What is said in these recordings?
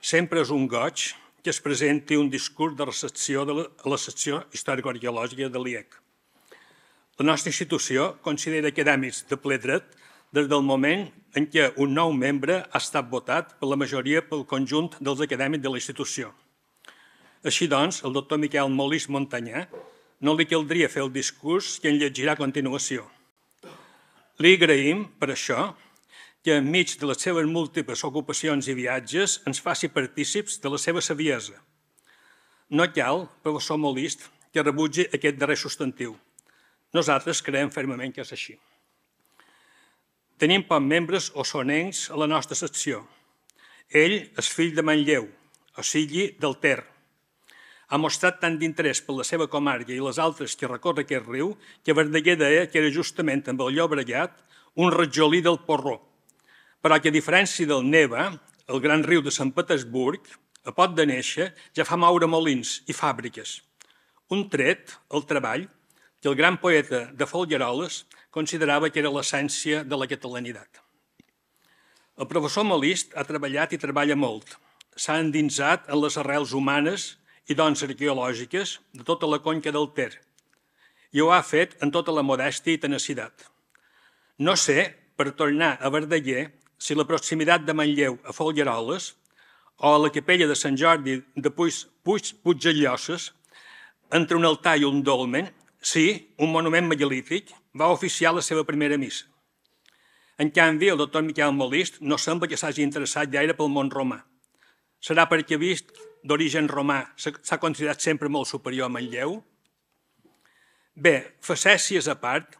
Sempre és un goig que es presenti un discurs de recepció de la secció històrico-arqueològica de l'IEC. La nostra institució considera acadèmics de ple dret des del moment en què un nou membre ha estat votat per la majoria pel conjunt dels acadèmics de la institució. Així doncs, el doctor Miquel Molist Montaña no li caldria fer el discurs que en llegirà a continuació. Li agraïm, per això, que enmig de les seves múltiples ocupacions i viatges ens faci partícips de la seva saviesa. No cal, professor Molist, que rebutgi aquest darrer substantiu. Nosaltres creiem fermament que és així. Tenim pocs membres osonencs a la nostra secció. Ell és fill de Manlleu, o sigui, del Ter. Ha mostrat tant d'interès per la seva comarca i les altres que recorre aquest riu que Verdaguer deia que era justament amb el Llobregat un rajolí del Porró, però que a diferència del Neva, el gran riu de Sant Petersburg, a poc de néixer ja fa moure molins i fàbriques. Un tret, el treball, que el gran poeta de Folgeroles considerava que era l'essència de la catalanitat. El professor Molist ha treballat i treballa molt. S'ha endinsat en les arrels humanes i doncs arqueològiques de tota la conca del Ter i ho ha fet en tota la modèstia i tenacitat. No sé, per tornar a Verdaguer, si la proximitat de Manlleu a Folgueroles o a la capella de Sant Jordi de Puig-Pujelloses, entre un altar i un dolmen, sí, un monument megalític, va oficiar la seva primera missa. En canvi, el doctor Miquel Molist no sembla que s'hagi interessat gaire pel món romà. Serà perquè ha vist d'origen romà s'ha considerat sempre molt superior a Manlleu? Bé, facècies a part,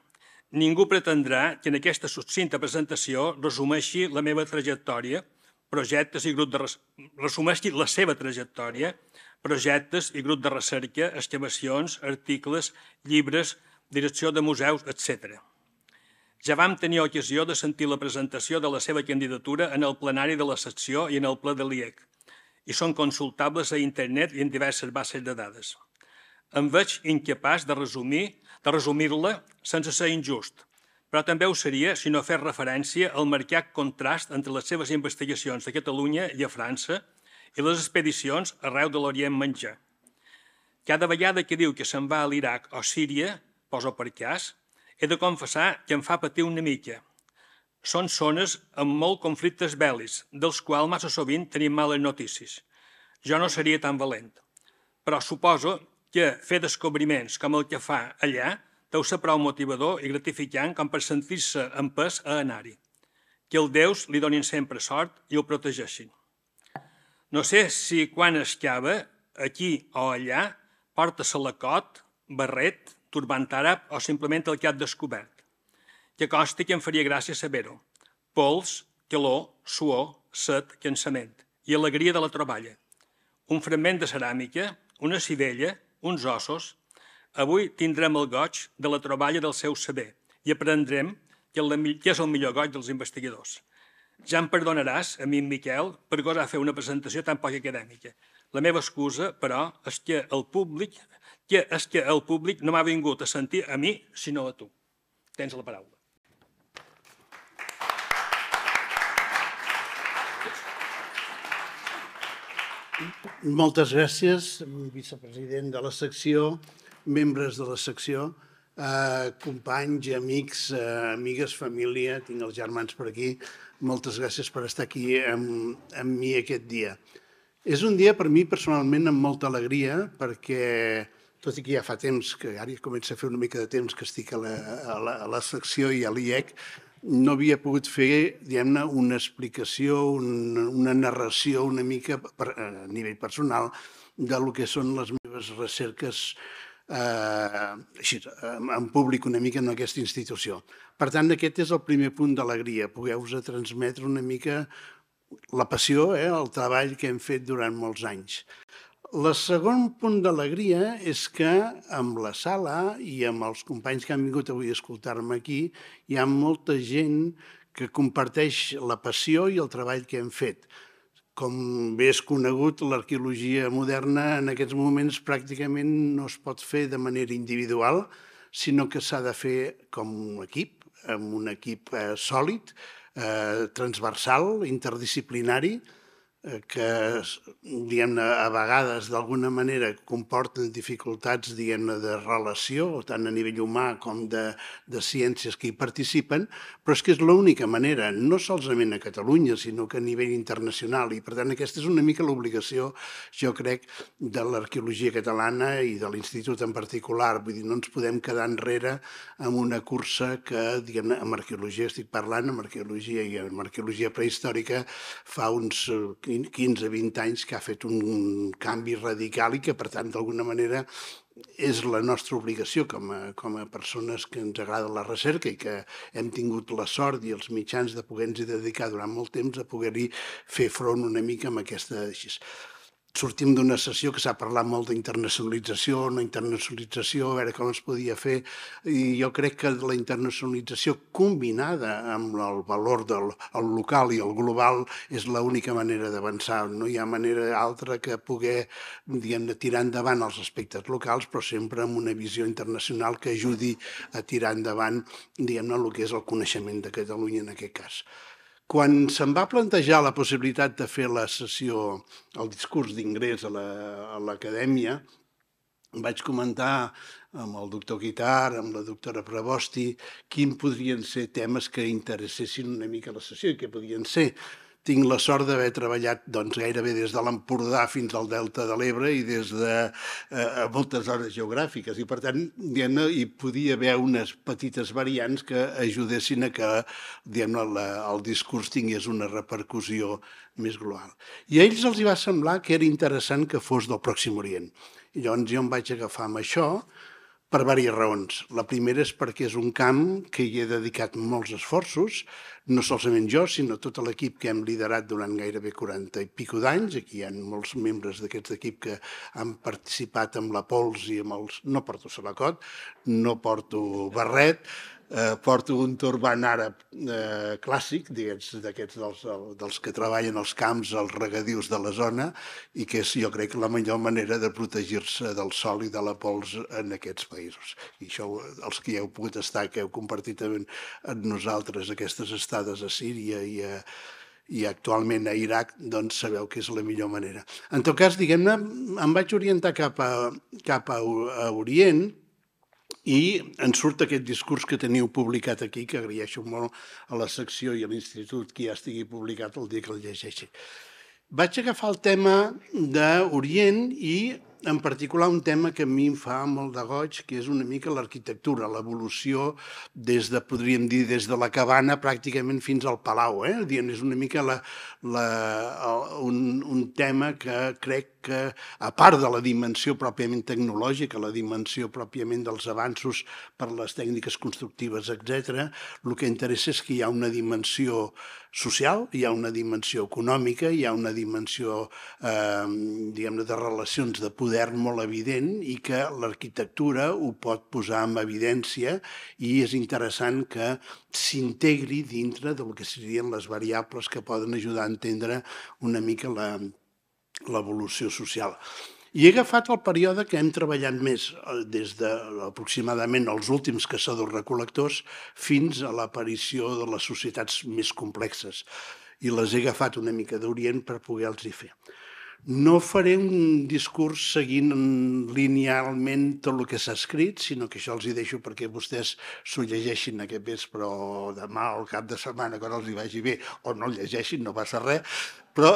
ningú pretendrà que en aquesta succinta presentació resumeixi la seva trajectòria, projectes i grup de recerca, excavacions, articles, llibres, direcció de museus, etc. Ja vam tenir ocasió de sentir la presentació de la seva candidatura en el plenari de la secció i en el ple de l'IEC, i són consultables a internet i en diverses bases de dades. Em veig incapaç de resumir-la sense ser injust, però també ho seria si no fes referència al marcat contrast entre les seves investigacions de Catalunya i a França i les expedicions arreu de l'Orient Mitjà. Cada vegada que diu que se'n va a l'Iraq o Síria, poso per cas, he de confessar que em fa patir una mica. Són zones amb molts conflictes bèl·lics, dels quals massa sovint tenim males notícies. Jo no seria tan valent, però suposo que fer descobriments com el que fa allà deu ser prou motivador i gratificant com per sentir-se empès a anar-hi. Que els déus li donin sempre sort i el protegeixin. No sé si quan excava, aquí o allà, porta salacot, barret, turbant àrab o simplement el que ha descobert. Que costi que em faria gràcia saber-ho. Pols, calor, suor, set, cansament i alegria de la troballa. Un fragment de ceràmica, una civella, uns ossos. Avui tindrem el goig de la troballa del seu saber i aprendrem que és el millor goig dels investigadors. Ja em perdonaràs, a mi, Miquel, per gosar fer una presentació tan poc acadèmica. La meva excusa, però, és que el públic no m'ha vingut a sentir a mi, sinó a tu. Tens la paraula. Moltes gràcies, vicepresident de la secció, membres de la secció, companys, amics, amigues, família, tinc els germans per aquí, moltes gràcies per estar aquí amb mi aquest dia. És un dia per mi personalment amb molta alegria perquè, tot i que ja fa temps, que ara ja comença a fer una mica de temps que estic a la secció i a l'IEC, no havia pogut fer, diguem-ne, una explicació, una narració una mica a nivell personal del que són les meves recerques en públic una mica en aquesta institució. Per tant, aquest és el primer punt d'alegria, poder-vos transmetre una mica la passió, el treball que hem fet durant molts anys. El segon punt d'alegria és que amb la sala i amb els companys que han vingut avui a escoltar-me aquí hi ha molta gent que comparteix la passió i el treball que hem fet. Com bé és conegut, l'arqueologia moderna en aquests moments pràcticament no es pot fer de manera individual, sinó que s'ha de fer com un equip, amb un equip sòlid, transversal, interdisciplinari, que a vegades d'alguna manera comporten dificultats de relació, tant a nivell humà com de ciències que hi participen, però és que és l'única manera, no solament a Catalunya, sinó que a nivell internacional, i per tant aquesta és una mica l'obligació, jo crec, de l'arqueologia catalana i de l'Institut en particular. Vull dir, no ens podem quedar enrere amb una cursa que, amb arqueologia estic parlant, amb arqueologia i amb arqueologia prehistòrica, fa uns 15-20 anys que ha fet un canvi radical i que, per tant, d'alguna manera és la nostra obligació com a persones que ens agrada la recerca i que hem tingut la sort i els mitjans de poder-nos dedicar durant molt temps a poder-hi fer front una mica amb aquesta... Sortim d'una sessió que s'ha parlat molt d'internacionalització, no internacionalització, a veure com es podia fer, i jo crec que la internacionalització combinada amb el valor del local i el global és l'única manera d'avançar. No hi ha manera altra que poder tirar endavant els aspectes locals, però sempre amb una visió internacional que ajudi a tirar endavant el que és el coneixement de Catalunya en aquest cas. Quan se'm va plantejar la possibilitat de fer la sessió, el discurs d'ingrés a l'acadèmia, vaig comentar amb el doctor Guitart, amb la doctora Prebosti, quins podrien ser temes que interessessin una mica la sessió i què podien ser. Tinc la sort d'haver treballat gairebé des de l'Empordà fins al Delta de l'Ebre i des de moltes zones geogràfiques. I, per tant, hi podia haver unes petites variants que ajudessin a que el discurs tingués una repercussió més global. I a ells els va semblar que era interessant que fos del Pròxim Orient. I llavors jo em vaig agafar amb això per diverses raons. La primera és perquè és un camp que hi he dedicat molts esforços, no solament jo, sinó tot l'equip que hem liderat durant gairebé 40 i pico d'anys. Aquí hi ha molts membres d'aquest equip que han participat amb la pols i amb els... No porto salacot, no porto barret, porto un turban àrab clàssic, d'aquests dels que treballen als camps, als regadius de la zona, i que és, jo crec, la millor manera de protegir-se del sol i de la pols en aquests països. I això, els que hi heu pogut estar, que heu compartit amb nosaltres aquestes estades a Síria i actualment a Iraq, doncs sabeu que és la millor manera. En tot cas, em vaig orientar cap a Orient, i ens surt aquest discurs que teniu publicat aquí, que agraeixo molt a la secció i a l'institut que ja estigui publicat el dia que el llegeixi. Vaig agafar el tema d'Orient i, en particular, un tema que a mi em fa molt de goig, que és una mica l'arquitectura, l'evolució, podríem dir, des de la cabana pràcticament fins al palau. És una mica un tema que crec que, a part de la dimensió pròpiament tecnològica, la dimensió pròpiament dels avanços per les tècniques constructives, etc., el que interessa és que hi ha una dimensió social, hi ha una dimensió econòmica, hi ha una dimensió, diguem-ne, de relacions de poder molt evident i que l'arquitectura ho pot posar en evidència i és interessant que s'integri dintre del que serien les variables que poden ajudar a entendre una mica l'evolució social. I he agafat el període que hem treballat més, des d'aproximadament els últims caçadors-recol·lectors fins a l'aparició de les societats més complexes. I les he agafat una mica d'Orient per poder-los fer. No faré un discurs seguint linealment tot el que s'ha escrit, sinó que això els hi deixo perquè vostès s'ho llegeixin aquest vespre o demà o cap de setmana, quan els hi vagi bé, o no el llegeixin, no passa res. Però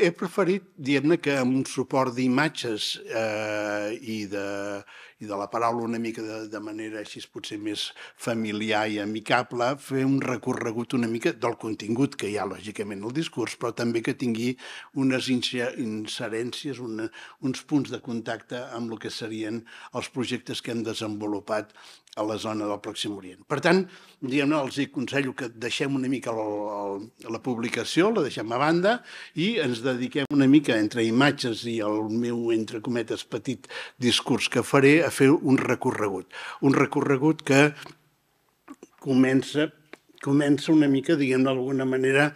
he preferit, diguem-ne, que amb un suport d'imatges i de la paraula una mica de manera així potser més familiar i amicable, fer un recorregut una mica del contingut que hi ha, lògicament, al discurs, però també que tingui unes inserències, uns punts de contacte amb el que serien els projectes que hem desenvolupat a la zona del Pròxim Orient. Per tant, els aconsello que deixem una mica la publicació, la deixem a banda i ens dediquem una mica, entre imatges i el meu, entre cometes, petit discurs que faré, a fer un recorregut. Un recorregut que comença una mica, d'alguna manera,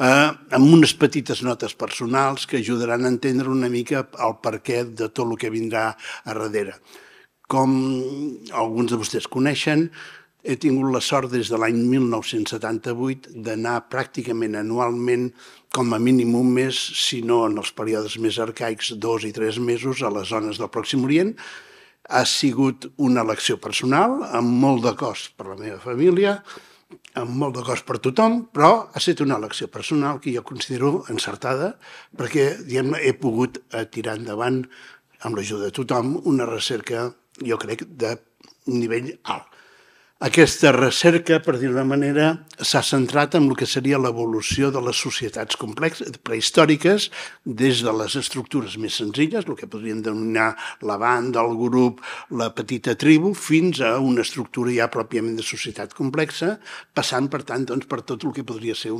amb unes petites notes personals que ajudaran a entendre una mica el perquè de tot el que vindrà a darrere. Com alguns de vostès coneixen, he tingut la sort des de l'any 1978 d'anar pràcticament anualment, com a mínim un mes, si no en els períodes més arcaics, 2 i 3 mesos, a les zones del Pròxim Orient. Ha sigut una elecció personal, amb molt de cost per la meva família, amb molt de cost per tothom, però ha estat una elecció personal que jo considero encertada, perquè he pogut tirar endavant, amb l'ajuda de tothom, una recerca, jo crec, de nivell alt. Aquesta recerca, per dir-ho d'una manera, s'ha centrat en el que seria l'evolució de les societats prehistòriques des de les estructures més senzilles, el que podríem denominar la banda, el grup, la petita tribu, fins a una estructura ja pròpiament de societat complexa, passant, per tant, per tot el que podria ser,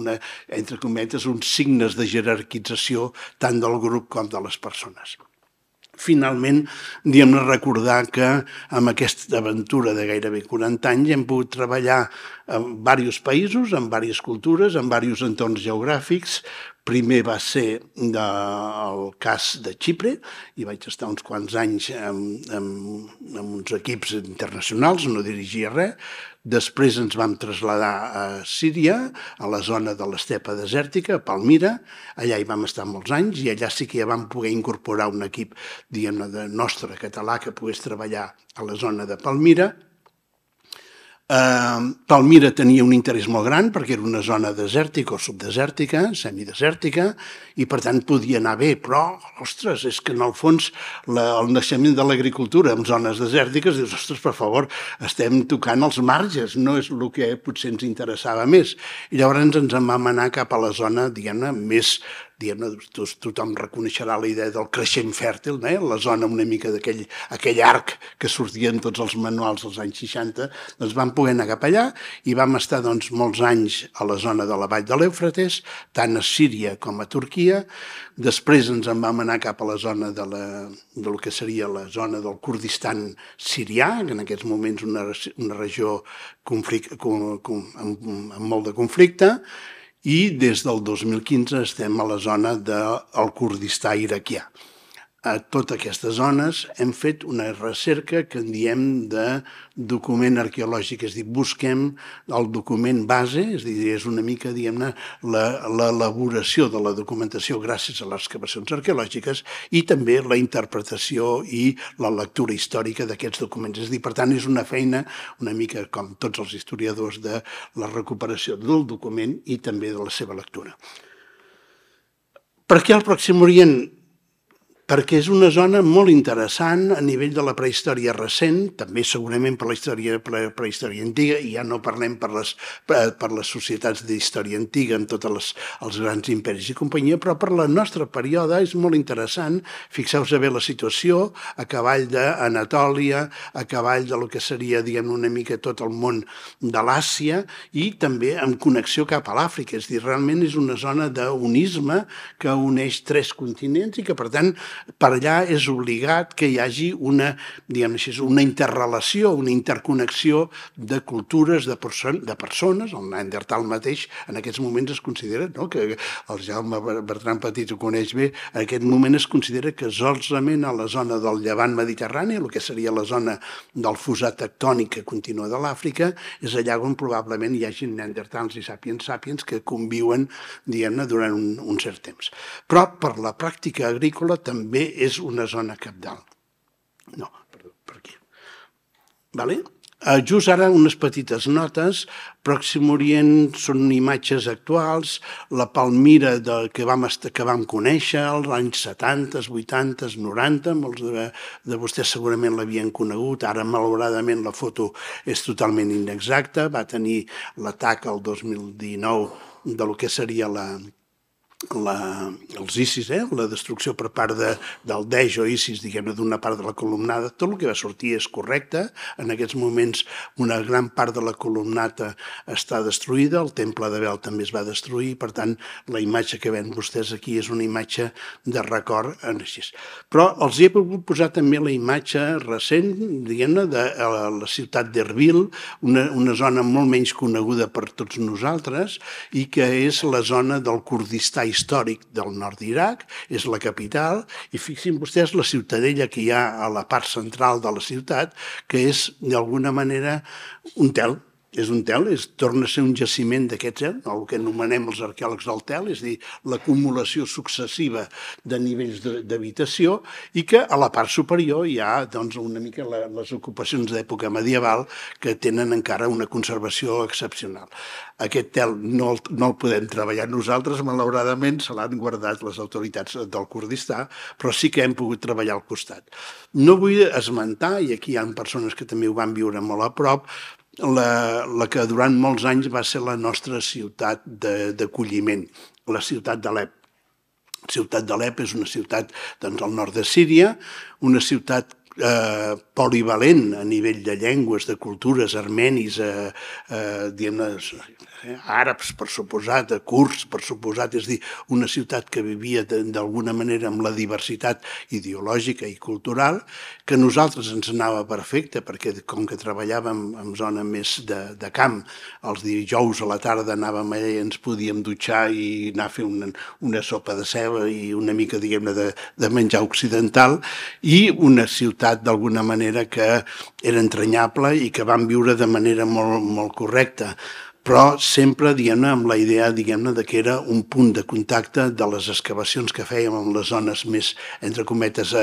entre cometes, uns signes de jerarquització tant del grup com de les persones. Finalment, recordar que amb aquesta aventura de gairebé 40 anys hem pogut treballar en diversos països, en diverses cultures, en diversos entorns geogràfics. Primer va ser el cas de Xipre, i vaig estar uns quants anys amb uns equips internacionals, no dirigia res. Després ens vam traslladar a Síria, a la zona de l'estepa desèrtica, a Palmira. Allà hi vam estar molts anys i allà sí que ja vam poder incorporar un equip, diguem-ne, nostre català que pogués treballar a la zona de Palmira. Palmira tenia un interès molt gran perquè era una zona desèrtica o subdesèrtica, semidesèrtica, i per tant podia anar bé, però, ostres, és que en el fons el naixement de l'agricultura en zones desèrtiques, dius, ostres, per favor, estem tocant els marges, no és el que potser ens interessava més. I llavors ens en vam anar cap a la zona, diguem-ne, més... Tothom reconeixerà la idea del creixent fèrtil, la zona una mica d'aquell arc que sortia en tots els manuals dels anys 60, doncs vam poder anar cap allà i vam estar molts anys a la zona de la vall de l'Eufrates, tant a Síria com a Turquia. Després ens en vam anar cap a la zona del que seria la zona del Kurdistan sirià, que en aquests moments és una regió amb molt de conflicte, i des del 2015 estem a la zona del Kurdistà irakià. A totes aquestes zones hem fet una recerca que en diem de document arqueològic, és a dir, busquem el document base, és a dir, és una mica, diguem-ne, l'elaboració de la documentació gràcies a les excavacions arqueològiques i també la interpretació i la lectura històrica d'aquests documents. És a dir, per tant, és una feina una mica com tots els historiadors de la recuperació del document i també de la seva lectura. Per què el Pròxim Orient? Perquè és una zona molt interessant a nivell de la prehistòria recent, també segurament per la prehistòria antiga, i ja no parlem per les societats d'història antiga amb tots els grans imperis i companyia, però per el nostre període és molt interessant. Fixeu-vos bé la situació a cavall d'Anatòlia, a cavall del que seria, diguem-ne, una mica tot el món de l'Àsia i també amb connexió cap a l'Àfrica. És a dir, realment és una zona d'unisme que uneix 3 continents i que, per tant, per allà és obligat que hi hagi una interrelació, una interconnexió de cultures, de persones. El neandertal mateix en aquests moments es considera, que el Jaume Bertran Petit ho coneix bé, en aquest moment es considera que solament a la zona del llevant mediterrani, el que seria la zona del fossar tectònic que continua de l'Àfrica, és allà on probablement hi hagi neandertals i sapiens que conviuen durant un cert temps. Però per la pràctica agrícola també és una zona capdalt. No, perdó, per aquí. D'acord? Just ara unes petites notes. Pròxim Orient són imatges actuals, la Palmira que vam conèixer als anys 70, 80, 90, molts de vostès segurament l'havien conegut, ara malauradament la foto és totalment inexacta, va tenir l'atac el 2019 del que seria els ISIS, la destrucció per part del Daesh o ISIS, diguem-ne, d'una part de la columnata. Tot el que va sortir és correcte. En aquests moments una gran part de la columnata està destruïda, el temple de Bel també es va destruir, per tant, la imatge que veuen vostès aquí és una imatge de record. Però els hi he pogut posar també la imatge recent, diguem-ne, de la ciutat d'Erbil, una zona molt menys coneguda per tots nosaltres i que és la zona del Kurdistà històric del nord d'Iraq, és la capital, i fixin vostès la ciutadella que hi ha a la part central de la ciutat, que és, d'alguna manera, un tel, és un tel, torna a ser un jaciment d'aquest tel, el que anomenem els arqueòlegs del tel, és a dir, l'acumulació successiva de nivells d'habitació i que a la part superior hi ha una mica les ocupacions d'època medieval que tenen encara una conservació excepcional. Aquest tel no el podem treballar nosaltres, malauradament se l'han guardat les autoritats del Kurdistà, però sí que hem pogut treballar al costat. No vull esmentar, i aquí hi ha persones que també ho van viure molt a prop, la que durant molts anys va ser la nostra ciutat d'acolliment, la ciutat d'Alep. La ciutat d'Alep és una ciutat al nord de Síria, una ciutat polivalent a nivell de llengües, de cultures, armenis, àrabs, per suposat, kurds, per suposat, és a dir, una ciutat que vivia d'alguna manera amb la diversitat ideològica i cultural, que a nosaltres ens anava perfecte, perquè com que treballàvem en zona més de camp, els dijous a la tarda anàvem allà i ens podíem dutxar i anar a fer una sopa de ceba i una mica, diguem-ne, de menjar occidental, i una ciutat d'alguna manera que era entranyable i que van viure de manera molt correcta, però sempre amb la idea que era un punt de contacte de les excavacions que fèiem en les zones més, entre cometes,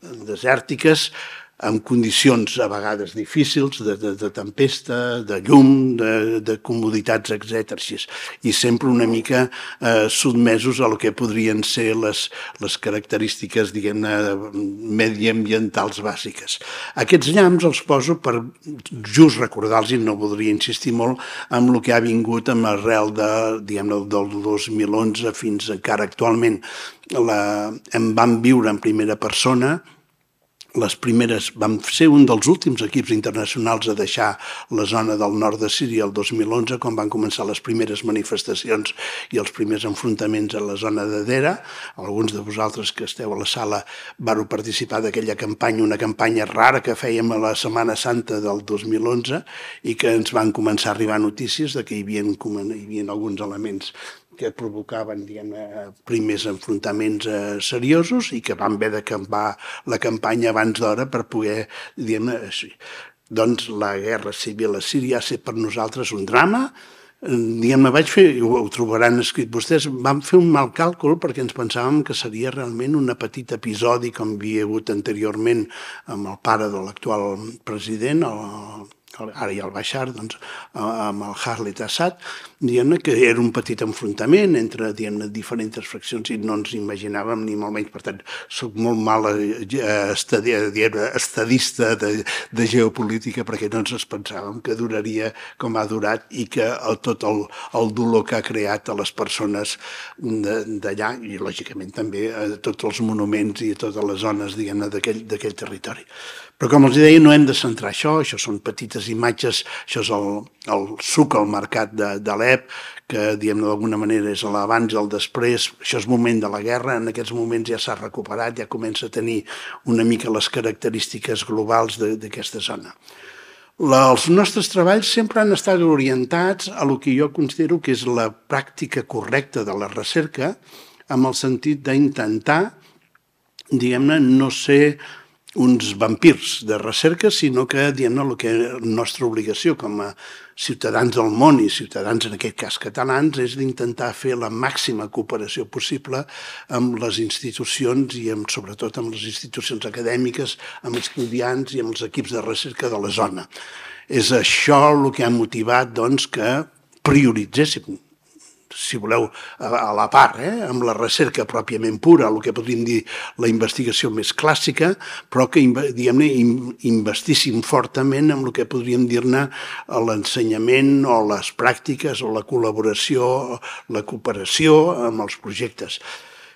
desèrtiques, amb condicions a vegades difícils, de tempesta, de llum, de comoditats, etc. I sempre una mica sotmesos al que podrien ser les característiques, diguem-ne, mediambientals bàsiques. Aquests llamps els poso per just recordar-los, i no voldria insistir molt, amb el que ha vingut arrel del 2011 fins encara actualment. En vam viure en primera persona. Vam ser un dels últims equips internacionals a deixar la zona del nord de Síria el 2011, quan van començar les primeres manifestacions i els primers enfrontaments a la zona de Dera. Alguns de vosaltres que esteu a la sala vau participar d'aquella campanya, una campanya rara que fèiem a la Setmana Santa del 2011 i que ens van començar a arribar notícies que hi havia alguns elements que provocaven primers enfrontaments seriosos i que van haver d'acabar la campanya abans d'hora per poder... Doncs la guerra civil a Síria va ser per nosaltres un drama. Ho trobaran escrit vostès, vam fer un mal càlcul perquè ens pensàvem que seria realment un petit episodi com hi havia hagut anteriorment amb el pare de l'actual president, ara ja el Bashar, amb el Harlet Assad, que era un petit enfrontament entre diferents fraccions i no ens imaginàvem ni molt menys. Per tant, soc molt mal estadista de geopolítica perquè no ens pensàvem que duraria com ha durat i que tot el dolor que ha creat a les persones d'allà i, lògicament, també a tots els monuments i a totes les zones d'aquell territori. Però, com els deia, no hem de centrar això són petites imatges, això és el suc al mercat d'Alep, que d'alguna manera és l'abans i el després, això és moment de la guerra, en aquests moments ja s'ha recuperat, ja comença a tenir una mica les característiques globals d'aquesta zona. Els nostres treballs sempre han estat orientats a el que jo considero que és la pràctica correcta de la recerca, amb el sentit d'intentar, no ser uns vampirs de recerca, sinó que la nostra obligació com a ciutadans del món i ciutadans, en aquest cas catalans, és d'intentar fer la màxima cooperació possible amb les institucions i sobretot amb les institucions acadèmiques, amb estudiants i amb els equips de recerca de la zona. És això el que ha motivat que prioritzéssim, si voleu, a la part, amb la recerca pròpiament pura, el que podríem dir la investigació més clàssica, però que investíssim fortament amb el que podríem dir-ne l'ensenyament o les pràctiques o la col·laboració, la cooperació amb els projectes.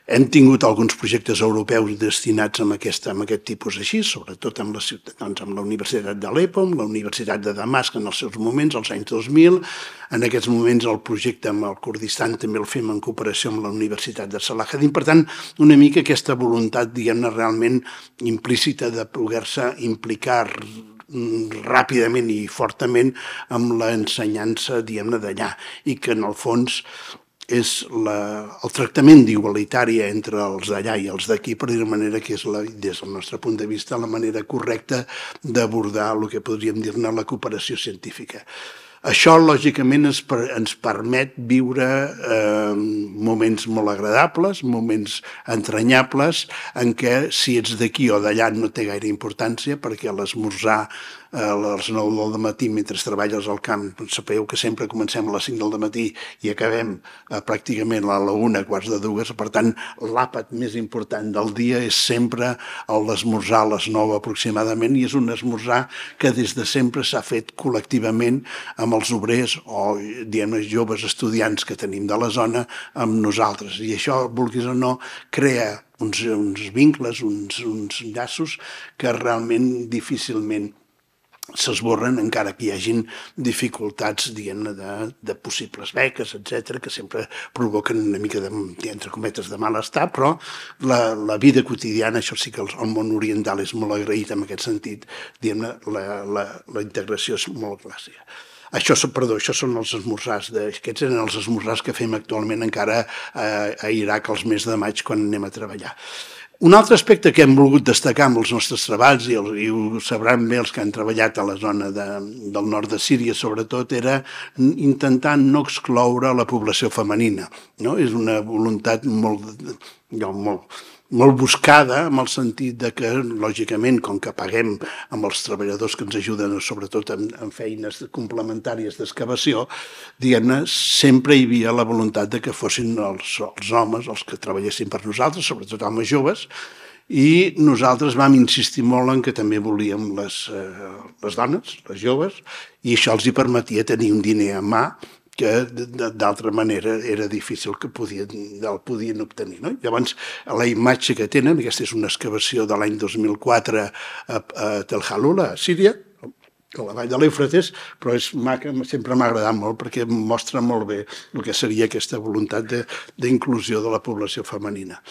Hem tingut alguns projectes europeus destinats a aquest tipus així, sobretot amb la Universitat d'Alepo, amb la Universitat de Damasc en els seus moments, als anys 2000. En aquests moments el projecte amb el Kurdistan també el fem en cooperació amb la Universitat de Salahadin. Per tant, una mica aquesta voluntat, realment implícita de poder-se implicar ràpidament i fortament amb l'ensenyança d'allà i que, en el fons, és el tractament d'igualitària entre els d'allà i els d'aquí, per dir-ho de manera que és, des del nostre punt de vista, la manera correcta d'abordar el que podríem dir-ne la cooperació científica. Això, lògicament, ens permet viure moments molt agradables, moments entranyables, en què si ets d'aquí o d'allà no té gaire importància, perquè a l'esmorzar a les 9 del matí mentre treballes al camp, sapeu que sempre comencem a les 5 del matí i acabem pràcticament a la 1, quarts de 2, per tant, l'àpat més important del dia és sempre l'esmorzar a les 9 aproximadament, i és un esmorzar que des de sempre s'ha fet col·lectivament amb els obrers o, diguem-ne, joves estudiants que tenim de la zona amb nosaltres. I això, vulguis o no, crea uns vincles, uns llaços que realment difícilment s'esborren, encara que hi hagin dificultats, diguem-ne, de possibles beques, etc, que sempre provoquen una mica, entre cometes, de malestar, però la vida quotidiana, això sí que el món oriental és molt agraït en aquest sentit, diguem-ne, la integració és molt clàssica. Això són els esmorzars. Aquests eren els esmorzars que fem actualment encara a Iraq els mesos de maig quan anem a treballar. Un altre aspecte que hem volgut destacar amb els nostres treballs, i ho sabran bé els que han treballat a la zona del nord de Síria, sobretot, era intentar no excloure la població femenina. És una voluntat molt buscada, en el sentit que, lògicament, com que paguem amb els treballadors que ens ajuden, sobretot en feines complementàries d'excavació, diguem-ne, sempre hi havia la voluntat que fossin els homes els que treballessin per nosaltres, sobretot homes joves, i nosaltres vam insistir molt en que també volíem les dones, les joves, i això els hi permetia tenir un diner a mà, que d'altra manera era difícil que el podien obtenir. Llavors, la imatge que tenen, aquesta és una excavació de l'any 2004 a Tell Halula, a Síria, a la vall de l'Eufrates, però és maca, sempre m'ha agradat molt perquè mostra molt bé el que seria aquesta voluntat d'inclusió de la població femenina.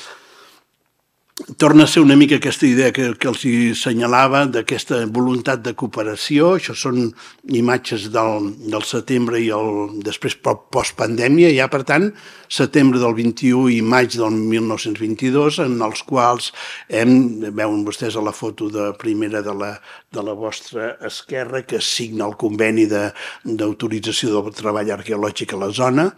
Torna a ser una mica aquesta idea que els assenyalava d'aquesta voluntat de cooperació. Això són imatges del setembre i després post-pandèmia, ja per tant, setembre del 21 i maig del 1922, en els quals veuen vostès a la foto primera de la vostra esquerra que signa el conveni d'autorització del treball arqueològic a la zona.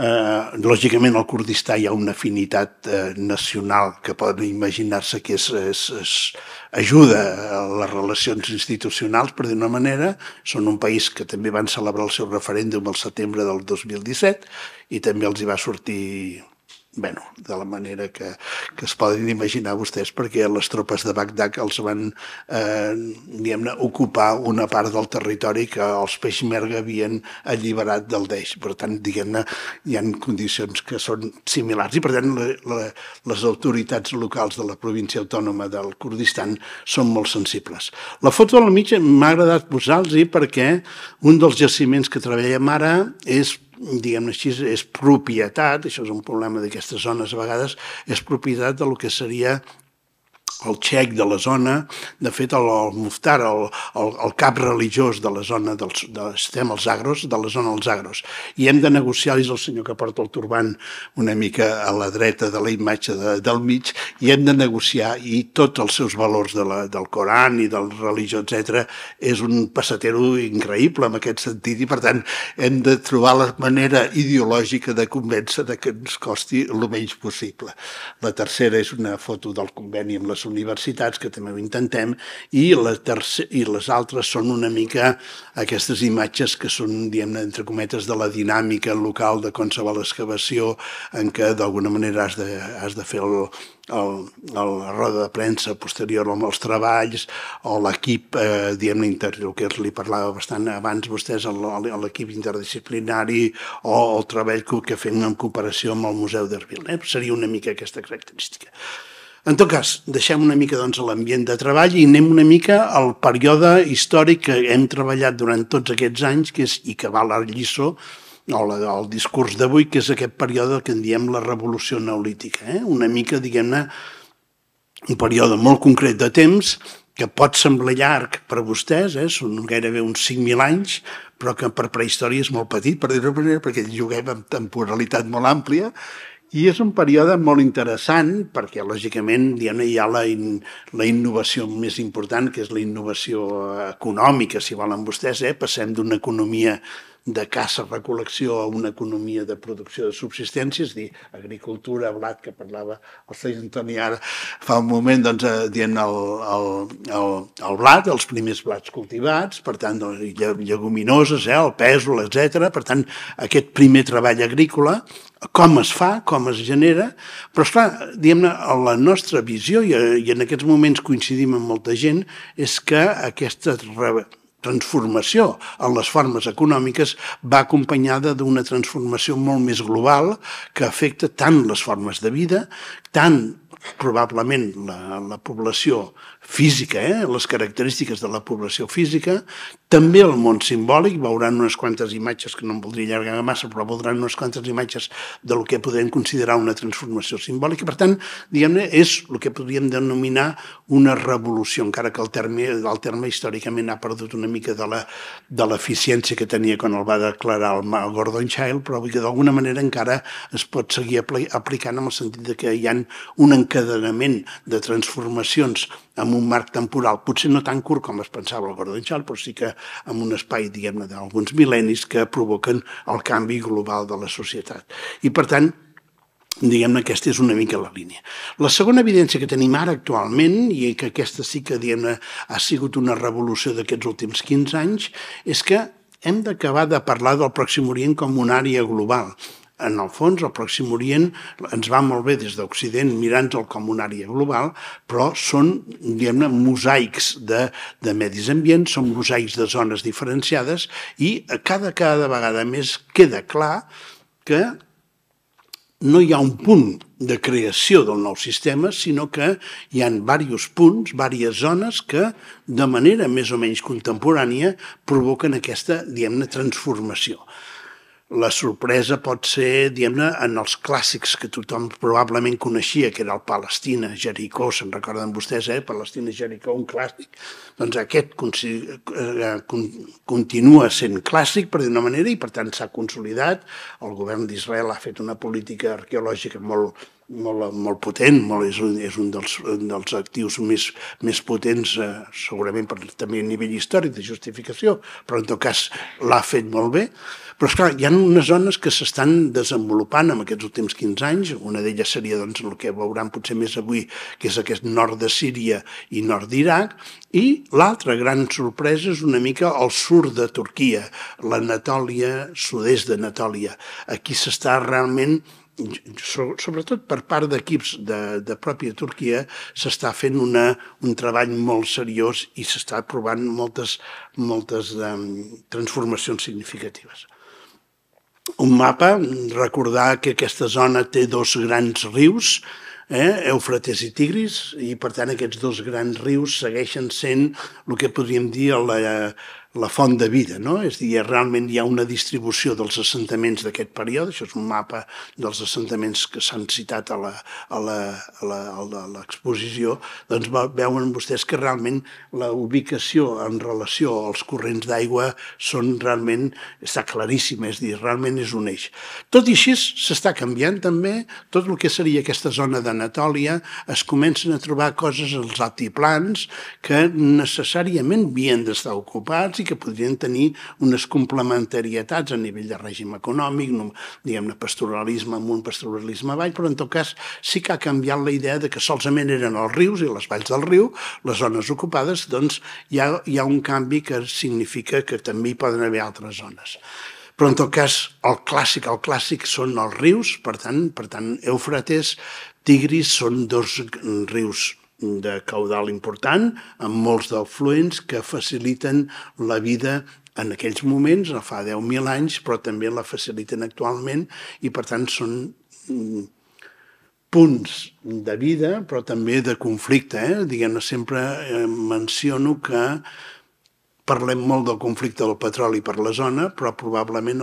Lògicament, al Kurdistà hi ha una afinitat nacional que poden imaginar-se que ajuda a les relacions institucionals, per dir d'una manera. Són un país que també van celebrar el seu referèndum al setembre del 2017 i també els hi va sortir de la manera que es poden imaginar vostès, perquè les tropes de Bagdad els van ocupar una part del territori que els peixmerga havien alliberat del Daesh. Per tant, diguem-ne, hi ha condicions que són similars i, per tant, les autoritats locals de la província autònoma del Kurdistan són molt sensibles. La foto de la mitja m'ha agradat posar-los-hi perquè un dels jaciments que treballem ara és, diguem-ne així, és propietat, això és un problema d'aquestes zones a vegades, és propietat del que seria el txec de la zona. De fet, el muftar, el cap religiós de la zona dels Agros, i hem de negociar, és el senyor que porta el turbant una mica a la dreta de la imatge del mig, i hem de negociar, i tots els seus valors del Coran i del religió, etc. És un passatero increïble en aquest sentit, i per tant hem de trobar la manera ideològica de convèncer que ens costi el menys possible. La tercera és una foto del conveni amb les universitats, que també ho intentem, i les altres són una mica aquestes imatges que són, diguem-ne, entre cometes, de la dinàmica local de qualsevol excavació, en què d'alguna manera has de fer la roda de premsa posterior amb els treballs, o l'equip, diguem-ne, interior, que li parlava bastant abans vostès, l'equip interdisciplinari, o el treball que fem en cooperació amb el Museu d'Erbil. Seria una mica aquesta característica. En tot cas, deixem una mica l'ambient de treball i anem una mica al període històric que hem treballat durant tots aquests anys, i que va la lliçó, o el discurs d'avui, que és aquest període que en diem la revolució neolítica. Una mica, diguem-ne, un període molt concret de temps que pot semblar llarg per a vostès, són gairebé uns 5.000 anys, però que per prehistòria és molt petit, per dir-ho d'una manera, perquè juguem amb temporalitat molt àmplia, i és un període molt interessant perquè, lògicament, hi ha la innovació més important, que és la innovació econòmica, si volen vostès. Passem d'una economia de caça-recol·lecció a una economia de producció de subsistència, és a dir, agricultura, blat, que parlava el Sergi Antoni ara fa un moment, doncs, dient el blat, els primers blats cultivats, per tant, lleguminoses, el pèsol, etc. Per tant, aquest primer treball agrícola, com es fa, com es genera, però, esclar, diguem-ne, la nostra visió, i en aquests moments coincidim amb molta gent, és que aquesta transformació en les formes econòmiques va acompanyada d'una transformació molt més global que afecta tant les formes de vida, tant probablement la població física, les característiques de la població física, també el món simbòlic. Veuran unes quantes imatges, que no em voldria allargar massa, però veuran unes quantes imatges del que podem considerar una transformació simbòlica. Per tant, diguem-ne, és el que podríem denominar una revolució, encara que el terme històricament ha perdut una mica de l'eficiència que tenia quan el va declarar el Gordon Childe, però que d'alguna manera encara es pot seguir aplicant en el sentit que hi ha un encadenament de transformacions amb un marc temporal, potser no tan curt com es pensava el Gordon Childe, però sí que amb un espai, diguem-ne, d'alguns mil·lennis que provoquen el canvi global de la societat. I, per tant, diguem-ne, aquesta és una mica la línia. La segona evidència que tenim ara actualment, i que aquesta sí que, diguem-ne, ha sigut una revolució d'aquests últims 15 anys, és que hem d'acabar de parlar del Pròxim Orient com una àrea global. En el fons, el Pròxim Orient ens va molt bé des d'Occident mirant-se'l com una àrea global, però són, diguem-ne, mosaics de medis ambients, són mosaics de zones diferenciades, i cada vegada més queda clar que no hi ha un punt de creació del nou sistema, sinó que hi ha diversos punts, diverses zones que, de manera més o menys contemporània, provoquen aquesta, diguem-ne, transformació. La sorpresa pot ser, diguem-ne, en els clàssics que tothom probablement coneixia, que era el Palestina, Jericó, se'n recorden vostès, Palestina, Jericó, un clàssic. Doncs aquest continua sent clàssic, per d'una manera, i per tant s'ha consolidat. El govern d'Israel ha fet una política arqueològica molt potent, és un dels actius més potents, segurament també a nivell històric de justificació, però en tot cas l'ha fet molt bé. Però, esclar, hi ha unes zones que s'estan desenvolupant en aquests últims 15 anys. Una d'elles seria el que veuran potser més avui, que és aquest nord de Síria i nord d'Iraq, i l'altra gran sorpresa és una mica el sud de Turquia, l'Anatòlia, sud-est d'Anatòlia. Aquí s'està realment, sobretot per part d'equips de pròpia Turquia, s'està fent un treball molt seriós i s'està provant moltes transformacions significatives. Un mapa, recordar que aquesta zona té dos grans rius, Eufrates i Tigris, i per tant aquests dos grans rius segueixen sent el que podríem dir la font de vida, no? És a dir, realment hi ha una distribució dels assentaments d'aquest període. Això és un mapa dels assentaments que s'han citat a l'exposició. Doncs veuen vostès que realment la ubicació en relació als corrents d'aigua són realment, està claríssima, és a dir, realment és un eix. Tot i així s'està canviant també tot el que seria aquesta zona d'Anatòlia. Es comencen a trobar coses als altiplans que necessàriament havien d'estar ocupats i que podrien tenir unes complementarietats a nivell de règim econòmic, diguem-ne, pastoralisme amunt, pastoralisme avall, però en tot cas sí que ha canviat la idea que solament eren els rius i les valls del riu, les zones ocupades. Doncs hi ha un canvi que significa que també hi poden haver altres zones. Però en tot cas el clàssic són els rius, per tant Eufrates, Tigris són dos rius de caudal important, amb molts d'afluents que faciliten la vida en aquells moments, fa 10.000 anys, però també la faciliten actualment i, per tant, són punts de vida, però també de conflicte. Diguem-ne, sempre menciono que parlem molt del conflicte del petroli per la zona, però probablement,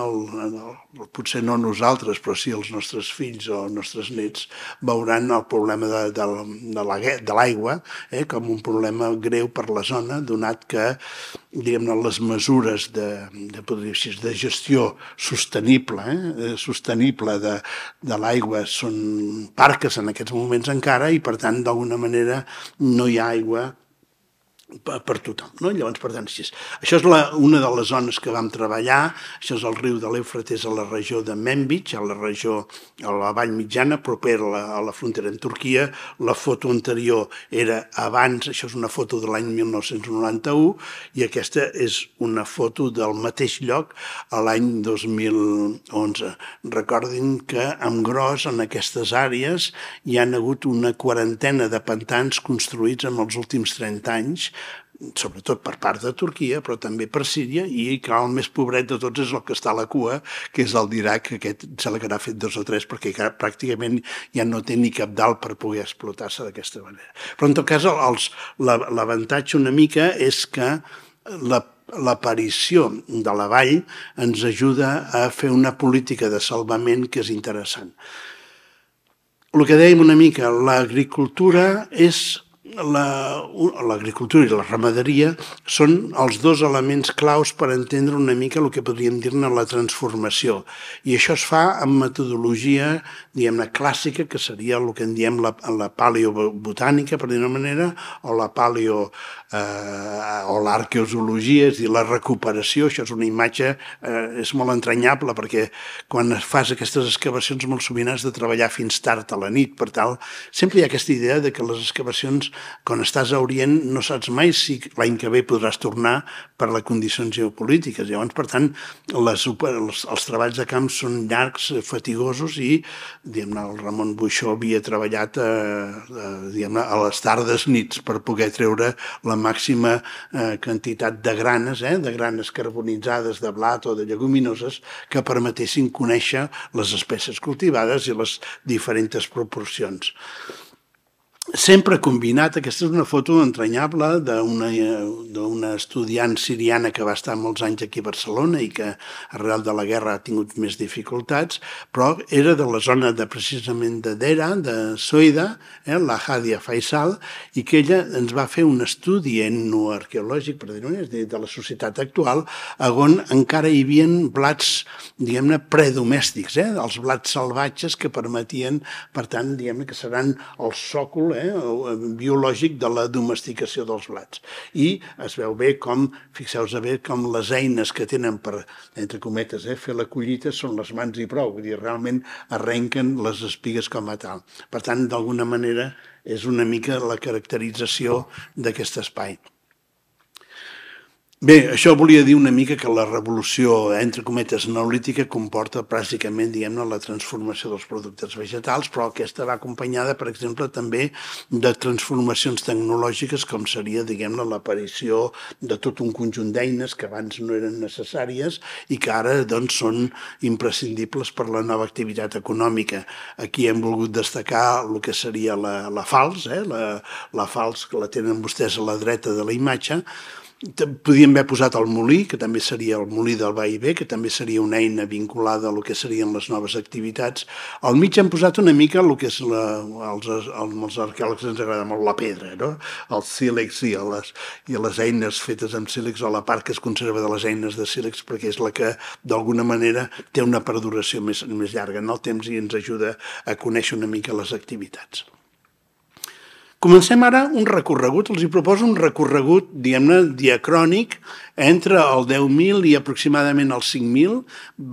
potser no nosaltres, però sí els nostres fills o els nostres nets, veuran el problema de l'aigua com un problema greu per la zona, donat que les mesures de gestió sostenible de l'aigua són parques en aquests moments encara i, per tant, d'alguna manera no hi ha aigua per tothom. Llavors, per tant, això és una de les zones que vam treballar. Això és el riu de l'Eufrates a la regió de Membiç, a la regió a la vall mitjana, propera a la frontera amb Turquia. La foto anterior era abans, això és una foto de l'any 1991, i aquesta és una foto del mateix lloc a l'any 2011. Recordin que, en gros, en aquestes àrees hi ha hagut una quarantena de pantans construïts en els últims 30 anys, sobretot per part de Turquia, però també per Síria, i que el més pobret de tots és el que està a la cua, que és el d'Iraq, que aquest se l'haurà fet 2 o 3, perquè pràcticament ja no té ni cap dalt per poder explotar-se d'aquesta manera. Però, en tot cas, l'avantatge una mica és que l'aparició de la vall ens ajuda a fer una política de salvament que és interessant. El que dèiem una mica, l'agricultura i la ramaderia són els dos elements claus per entendre una mica el que podríem dir-ne la transformació. I això es fa amb metodologia, diguem-ne, clàssica, que seria el que en diem la paleobotànica, per dir-ho d'una manera, o la paleo o l'arqueozoologia, és a dir, la recuperació. Això és una imatge, és molt entranyable, perquè quan fas aquestes excavacions molt sovint has de treballar fins tard a la nit, per tal, sempre hi ha aquesta idea que les excavacions, quan estàs a Orient, no saps mai si l'any que ve podràs tornar per les condicions geopolítiques. Llavors, per tant, els treballs de camp són llargs, fatigosos, i el Ramon Buixó havia treballat a les tardes nits per poder treure la màxima quantitat de granes carbonitzades, de blat o de lleguminoses, que permetessin conèixer les espècies cultivades i les diferents proporcions. Sempre combinat, aquesta és una foto entranyable d'una estudiant siriana que va estar molts anys aquí a Barcelona i que arrel de la guerra ha tingut més dificultats, però era de la zona precisament de Dera, de Soida, la Hadia Faisal, i que ella ens va fer un estudi etnoarqueològic, per dir-ho així, de la societat actual, on encara hi havia blats, diguem-ne, predomèstics, els blats salvatges que permetien, per tant, diguem-ne, que seran el sòcol biològic de la domesticació dels blats. I es veu bé com, fixeu-vos bé, com les eines que tenen per, entre cometes, fer la collita són les mans i prou, vull dir, realment arrenquen les espigues com a tal. Per tant, d'alguna manera, és una mica la caracterització d'aquest espai. Bé, això volia dir una mica que la revolució, entre cometes, neolítica comporta pràcticament, diguem-ne, la transformació dels productes vegetals, però aquesta va acompanyada, per exemple, també de transformacions tecnològiques, com seria, diguem-ne, l'aparició de tot un conjunt d'eines que abans no eren necessàries i que ara, doncs, són imprescindibles per la nova activitat econòmica. Aquí hem volgut destacar el que seria la falç, la falç que la tenen vostès a la dreta de la imatge. Podíem haver posat el molí, que també seria el molí del va i ve, que també seria una eina vinculada a el que serien les noves activitats. Al mig hem posat una mica el que als arqueòlegs ens agrada molt la pedra, els sílex i les eines fetes amb sílex, o la part que es conserva de les eines de sílex, perquè és la que d'alguna manera té una perduració més llarga en el temps i ens ajuda a conèixer una mica les activitats. Comencem ara un recorregut, els hi proposo un recorregut, diguem-ne, diacrònic, entre el 10.000 i aproximadament el 5.000,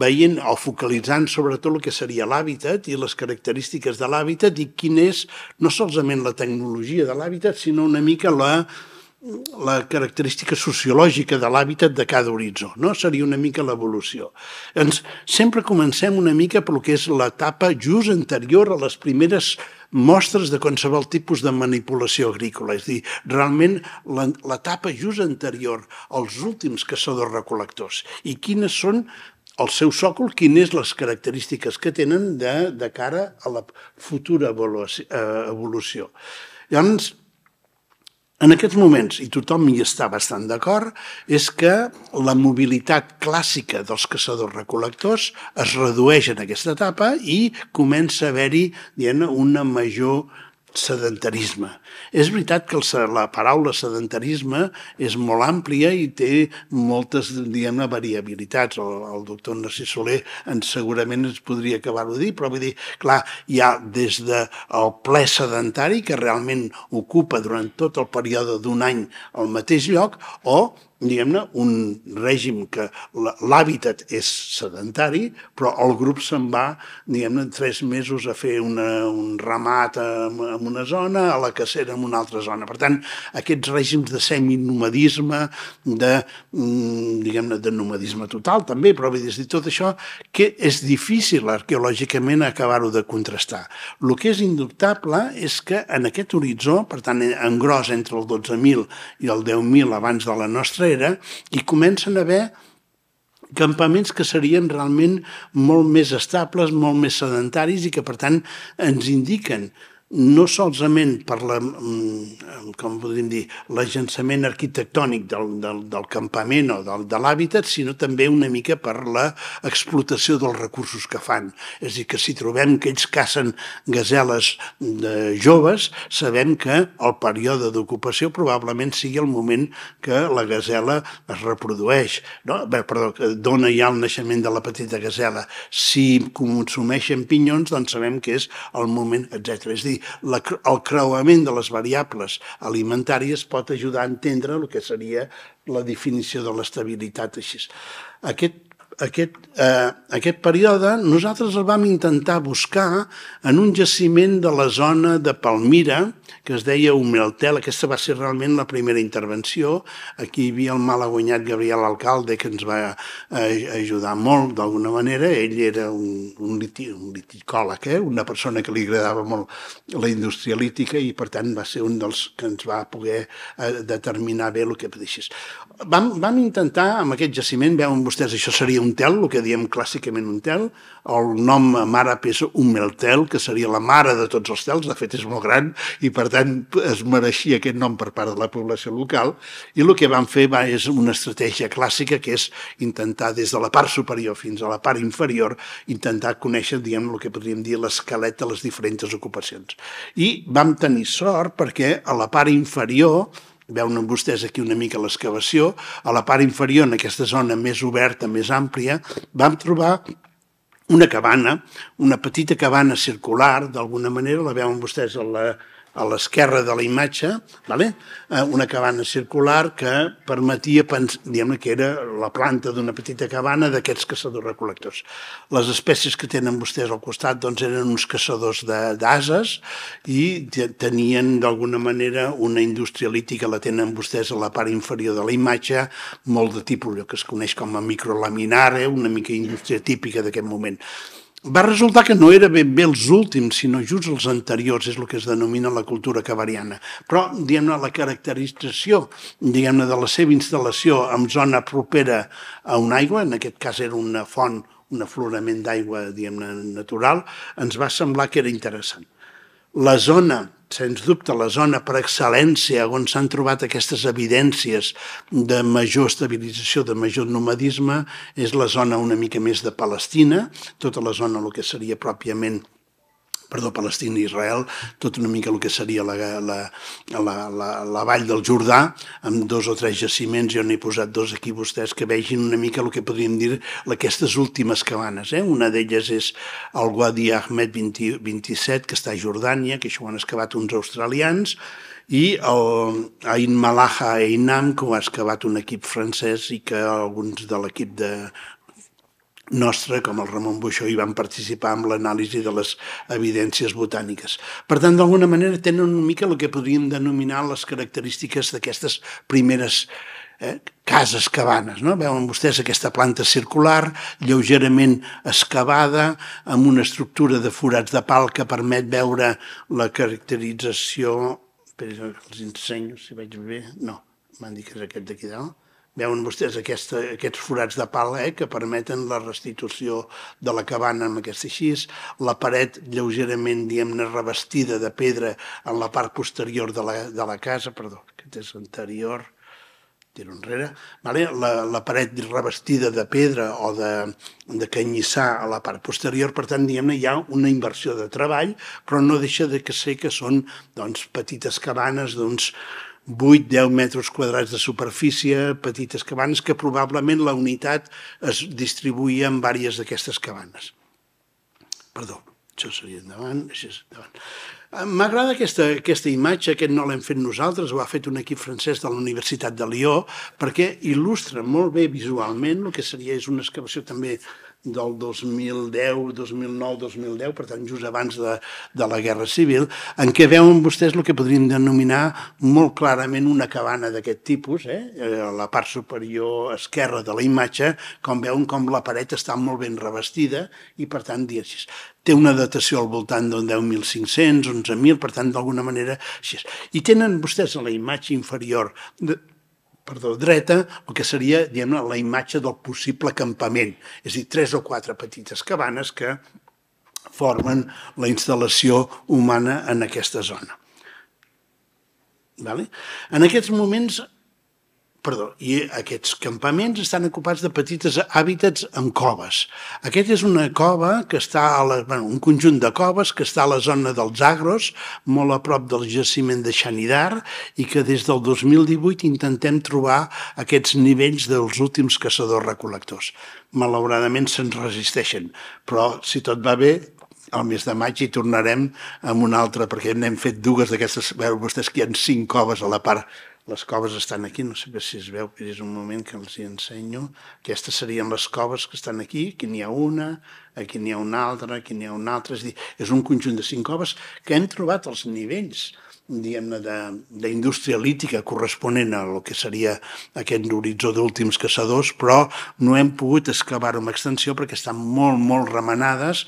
veient o focalitzant sobretot el que seria l'hàbitat i les característiques de l'hàbitat i quina és no solament la tecnologia de l'hàbitat, sinó una mica la característica sociològica de l'hàbitat de cada horitzó, seria una mica l'evolució. Sempre comencem una mica pel que és l'etapa just anterior a les primeres mostres de qualsevol tipus de manipulació agrícola, és a dir, realment l'etapa just anterior als últims caçadors-recol·lectors i quines són el seu sòcol, quines són les característiques que tenen de cara a la futura evolució. Llavors, En aquests moments, i tothom hi està bastant d'acord, és que la mobilitat clàssica dels caçadors-recol·lectors es redueix en aquesta etapa i comença a haver-hi un major sedentarisme. És veritat que la paraula sedentarisme és molt àmplia i té moltes variabilitats. El doctor Narcís Soler segurament ens podria acabar-ho de dir, però vull dir, clar, hi ha des del ple sedentari que realment ocupa durant tot el període d'un any el mateix lloc o, diguem-ne, un règim que l'hàbitat és sedentari, però el grup se'n va, diguem-ne, 3 mesos a fer un ramat en una zona, a la cacera en una altra zona. Per tant, aquests règims de seminomadisme, diguem-ne, de nomadisme total també, però vull dir, tot això que és difícil arqueològicament acabar-ho de contrastar. El que és indubtable és que en aquest horitzó, per tant, en gros entre el 12.000 i el 10.000 abans de la nostra era, i comencen a haver campaments que serien realment molt més estables, molt més sedentaris i que, per tant, ens indiquen no solament per l'agençament arquitectònic del campament o de l'hàbitat, sinó també una mica per l'explotació dels recursos que fan. És a dir, que si trobem que ells cacen gaseles joves, sabem que el període d'ocupació probablement sigui el moment que la gasela es reprodueix, perdó, que dona ja el naixement de la petita gasela. Si consumeixen pinyons, doncs sabem que és el moment, etc. És a dir, el creuament de les variables alimentàries pot ajudar a entendre el que seria la definició de l'estabilitat. Aquest període nosaltres el vam intentar buscar en un jaciment de la zona de Palmira, que es deia Umeltel. Aquesta va ser realment la primera intervenció. Aquí hi havia el malaguanyat Gabriel Alcalde, que ens va ajudar molt, d'alguna manera. Ell era un liticòleg, una persona que li agradava molt la indústria lítica i, per tant, va ser un dels que ens va poder determinar bé el que pateixis. Vam intentar, amb aquest jaciment, veuen vostès, això seria un tel, el que diem clàssicament un tel. El nom àrab és Umeltel, que seria la mare de tots els tels. De fet, és molt gran i, per tant, es mereixia aquest nom per part de la població local. I el que van fer és una estratègia clàssica, que és intentar, des de la part superior fins a la part inferior, intentar conèixer, diguem, el que podríem dir l'esquelet de les diferents ocupacions. I vam tenir sort perquè a la part inferior, veuen vostès aquí una mica l'excavació, a la part inferior, en aquesta zona més oberta, més àmplia, vam trobar una cabana, una petita cabana circular, d'alguna manera, la veuen vostès a l'esquerra de la imatge, una cabana circular que permetia, diguem-ne, que era la planta d'una petita cabana d'aquests caçadors-recol·lectors. Les espècies que tenen vostès al costat, doncs, eren uns caçadors d'ases i tenien, d'alguna manera, una indústria lítica, la tenen vostès a la part inferior de la imatge, molt de tipus allò que es coneix com a microlaminare, una mica indústria típica d'aquest moment. Va resultar que no era ben bé els últims, sinó just els anteriors, és el que es denomina la cultura cavariana. Però, diguem-ne, la caracterització, diguem-ne, de la seva instal·lació en zona propera a una aigua, en aquest cas era una font, un aflorament d'aigua, diguem-ne, natural, ens va semblar que era interessant. La zona, sens dubte, la zona per excel·lència on s'han trobat aquestes evidències de major estabilització, de major nomadisme, és la zona una mica més de Palestina, tota la zona el que seria pròpiament, perdó, Palestina i Israel, tot una mica el que seria la vall del Jordà, amb 2 o 3 jaciments, jo n'he posat 2 aquí vostès, que vegin una mica el que podríem dir aquestes últimes cabanes. Una d'elles és el Wadi Ahmed 27, que està a Jordània, que això ho han excavat uns australians, i a In Malaha e Inam, que ho ha excavat un equip francès i que alguns de l'equip de nostre, com el Ramon Buixó, hi van participar amb l'anàlisi de les evidències botàniques. Per tant, d'alguna manera, tenen una mica el que podríem denominar les característiques d'aquestes primeres cases cabanes. Veuen vostès aquesta planta circular, lleugerament excavada, amb una estructura de forats de pal que permet veure la caracterització... Espera, els ensenyo si veig bé. No, m'han dit que és aquest d'aquí dalt. Veuen vostès aquests forats de pala que permeten la restitució de la cabana amb aquests teixits, la paret lleugerament, diguem-ne, revestida de pedra en la part posterior de la casa, perdó, aquest és anterior, tiro enrere, la paret revestida de pedra o de canyissar a la part posterior, per tant, diguem-ne, hi ha una inversió de treball, però no deixa de ser que són petites cabanes d'uns 8-10 metres quadrats de superfície, petites cabanes, que probablement la unitat es distribuïa en diverses d'aquestes cabanes. Perdó, això seria endavant, això és endavant. M'agrada aquesta imatge, aquest no l'hem fet nosaltres, ho ha fet un equip francès de la Universitat de Lió, perquè il·lustra molt bé visualment el que seria una excavació també del 2010, 2009, 2010, per tant, just abans de la Guerra Civil, en què veuen vostès el que podríem denominar molt clarament una cabana d'aquest tipus, a la part superior esquerra de la imatge, com veuen com la paret està molt ben revestida i, per tant, té una datació al voltant de 10.500, 11.000, per tant, d'alguna manera així és. I tenen vostès a la imatge inferior dreta, el que seria, diguem-ne, la imatge del possible campament, és a dir, 3 o 4 petites cabanes que formen la instal·lació humana en aquesta zona. En aquests moments, i aquests campaments estan ocupats de petites hàbitats amb coves. Aquest és un conjunt de coves que està a la zona dels Agros, molt a prop del jaciment de Xanidar, i que des del 2018 intentem trobar aquests nivells dels últims caçadors-recol·lectors. Malauradament se'ns resisteixen, però si tot va bé, el mes de maig hi tornarem amb una altra, perquè n'hem fet dues d'aquestes. Veu vostès que hi ha 5 coves a la part. Les coves estan aquí, no sé si es veu, és un moment que els hi ensenyo. Aquestes serien les coves que estan aquí, aquí n'hi ha una, aquí n'hi ha una altra, aquí n'hi ha una altra. És a dir, és un conjunt de 5 coves que hem trobat els nivells, diguem-ne, d'indústria lítica corresponent a el que seria aquest horitzó d'últims caçadors, però no hem pogut excavar-ho amb extensió perquè estan molt, molt remenades.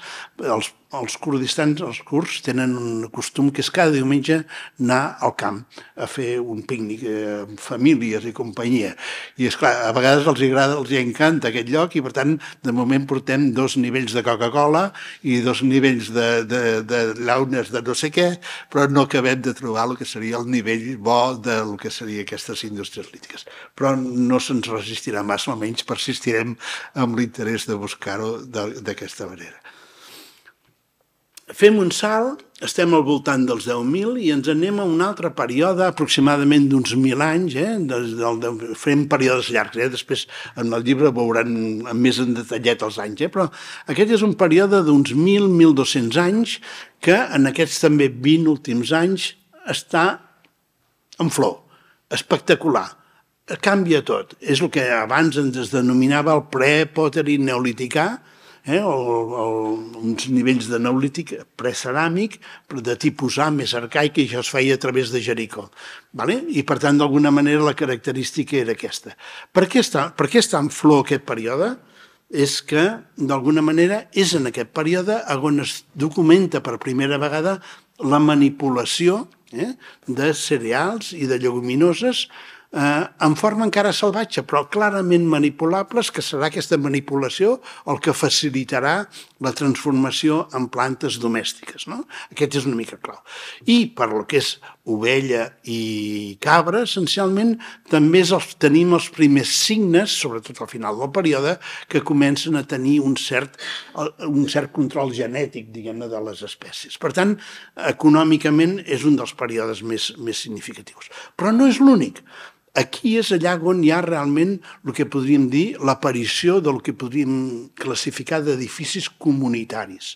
Els kurdistans, els kurds, tenen un costum que és cada diumenge anar al camp a fer un pícnic amb famílies i companyia. I, esclar, a vegades els agrada, els encanta aquest lloc i, per tant, de moment portem 2 nivells de Coca-Cola i 2 nivells de llaunes de no sé què, però no acabem de trobar el que seria el nivell bo del que serien aquestes indústries lítiques. Però no se'ns resistirà massa, almenys persistirem amb l'interès de buscar-ho d'aquesta manera. Fem un salt, estem al voltant dels 10.000 i ens anem a un altre període, aproximadament d'uns 1.000 anys, fem períodes llargs, després en el llibre veuran més en detallet els anys, però aquest és un període d'uns 1.000, 1.200 anys, que en aquests també 20 últims anys està en flor, espectacular. Canvia tot, és el que abans ens denominava el prepoteri neoliticà, o uns nivells de neolític preceràmic de tipus A, més arcaic, i això es feia a través de Jericó. I, per tant, d'alguna manera, la característica era aquesta. Per què està en flor aquest període? És que, d'alguna manera, és en aquest període on es documenta per primera vegada la manipulació de cereals i de lleguminoses en forma encara salvatge, però clarament manipulables, que serà aquesta manipulació el que facilitarà la transformació en plantes domèstiques. Aquest és una mica clau. I per el que és ovella i cabra, essencialment, també tenim els primers signes, sobretot al final del període, que comencen a tenir un cert control genètic, diguem-ne, de les espècies. Per tant, econòmicament és un dels períodes més significatius. Però no és l'únic. Aquí és allà on hi ha realment el que podríem dir l'aparició del que podríem classificar d'edificis comunitaris.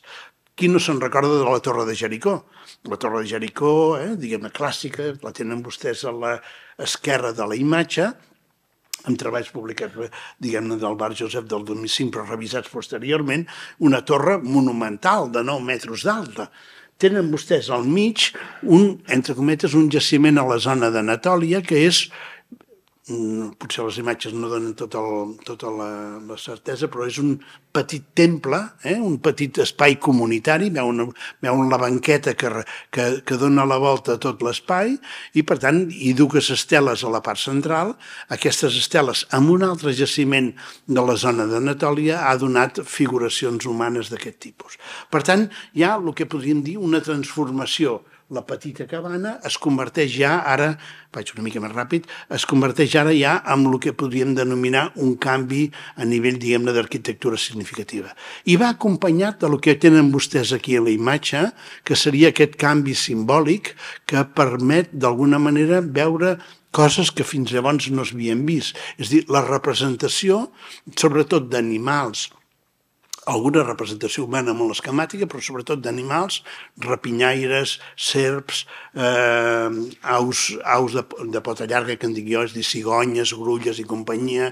Qui no se'n recorda de la Torre de Jericó? La Torre de Jericó, diguem-ne clàssica, la tenen vostès a l'esquerra de la imatge, amb treballs publicats, diguem-ne, del Bar Josep del 2005, però revisats posteriorment, una torre monumental de 9 metres d'alta. Tenen vostès al mig, entre cometes, un jaciment a la zona d'Anatòlia, que és potser les imatges no donen tota la certesa, però és un petit temple, un petit espai comunitari, veu la banqueta que dona la volta a tot l'espai, i per tant hi dues esteles a la part central. Aquestes esteles, amb un altre jaciment de la zona d'Anatòlia, ha donat figuracions humanes d'aquest tipus. Per tant, hi ha el que podríem dir una transformació. La petita cabana es converteix ja ara, vaig una mica més ràpid, es converteix ara ja en el que podríem denominar un canvi a nivell, diguem-ne, d'arquitectura significativa. I va acompanyat del que tenen vostès aquí a la imatge, que seria aquest canvi simbòlic que permet, d'alguna manera, veure coses que fins llavors no s'havien vist. És a dir, la representació, sobretot d'animals, alguna representació humana molt esquemàtica, però sobretot d'animals, rapinyaires, serps, aus de pota llarga, que en dic jo, és a dir, cigonyes, grulles i companyia.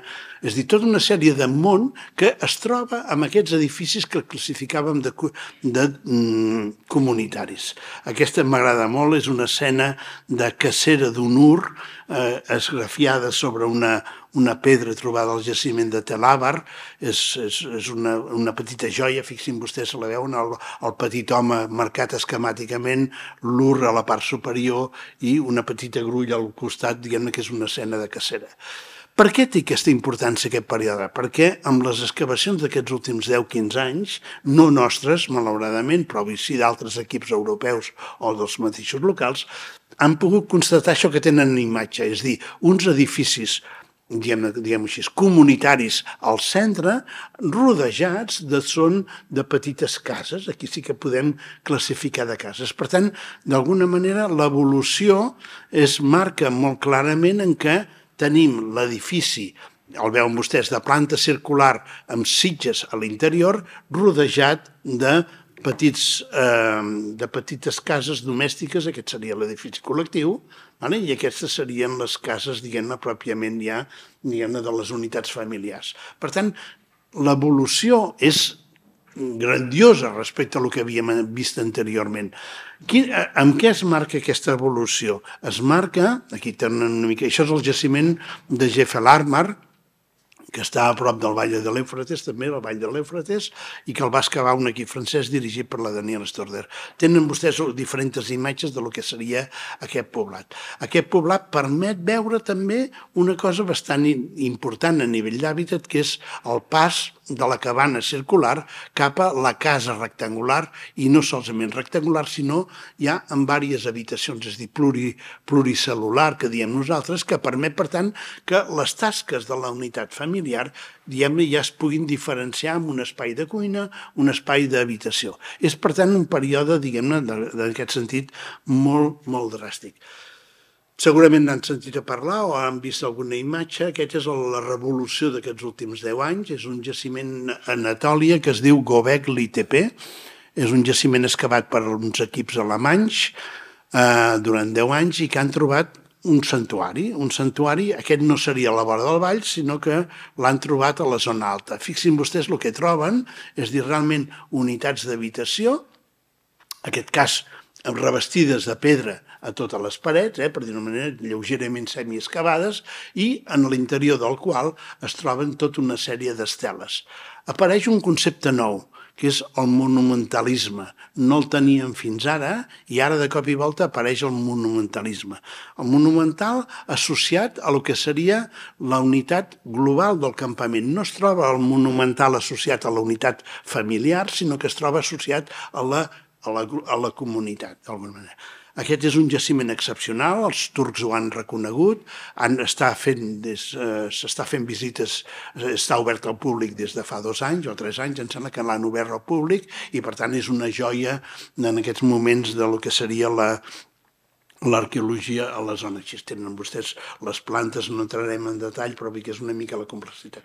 És a dir, tota una sèrie de món que es troba en aquests edificis que classificàvem de comunitaris. Aquesta m'agrada molt, és una escena de cacera d'Unur, esgrafiada sobre una pedra trobada al jaciment de Tel Halula. És una petita joia, fixin vostès, la veuen, el petit home marcat esquemàticament, l'ur a la part superior i una petita grulla al costat, diguem-ne que és una escena de cacera. Per què té aquesta importància aquest període? Perquè amb les excavacions d'aquests últims 10-15 anys, no nostres, malauradament, però sí d'altres equips europeus o dels mateixos locals, han pogut constatar això que tenen en imatge, és a dir, uns edificis, diguem-ho així, comunitaris al centre, rodejats de petites cases. Aquí sí que podem classificar de cases. Per tant, d'alguna manera, l'evolució es marca molt clarament en què tenim l'edifici, el veuen vostès, de planta circular amb sitges a l'interior, rodejat de petites cases domèstiques. Aquest seria l'edifici col·lectiu, i aquestes serien les cases, diguem-ne, pròpiament ja, diguem-ne, de les unitats familiars. Per tant, l'evolució és grandiosa respecte al que havíem vist anteriorment. Amb què es marca aquesta evolució? Es marca, aquí tenen una mica, això és el jaciment de Cefalarmar, que està a prop del Vall de l'Eufrates, també el Vall de l'Eufrates, i que el va excavar un equip francès dirigit per la Daniel Storder. Tenen vostès diferents imatges del que seria aquest poblat. Aquest poblat permet veure també una cosa bastant important a nivell d'hàbitat, que és el pas de la cabana circular cap a la casa rectangular, i no solament rectangular, sinó ja en diverses habitacions, és a dir, pluricel·lular, que diem nosaltres, que permet, per tant, que les tasques de la unitat familiar, diguem-ne, ja es puguin diferenciar en un espai de cuina, un espai d'habitació. És, per tant, un període, diguem-ne, en aquest sentit, molt, molt dràstic. Segurament n'han sentit a parlar o han vist alguna imatge. Aquesta és la revolució d'aquests últims 10 anys. És un jaciment a Anatòlia que es diu Göbekli Tepe. És un jaciment excavat per uns equips alemanys durant 10 anys i que han trobat un santuari. Un santuari, aquest no seria a la vora del vall, sinó que l'han trobat a la zona alta. Fixin vostès el que troben, és a dir, realment unitats d'habitació, en aquest cas revestides de pedra a totes les parets, per dir-ho d'una manera, lleugerament semiexcavades, i en l'interior del qual es troben tota una sèrie d'esteles. Apareix un concepte nou, que és el monumentalisme. No el teníem fins ara, i ara de cop i volta apareix el monumentalisme. El monumental associat a el que seria la unitat global del campament. No es troba el monumental associat a la unitat familiar, sinó que es troba associat a la comunitat, d'alguna manera. Aquest és un jaciment excepcional, els turcs ho han reconegut, s'està fent visites, està obert al públic des de fa 2 anys o 3 anys, em sembla que l'han obert al públic, i per tant és una joia en aquests moments del que seria l'arqueologia a la zona. Així tenen vostès les plantes, no entrarem en detall, però que és una mica la complexitat.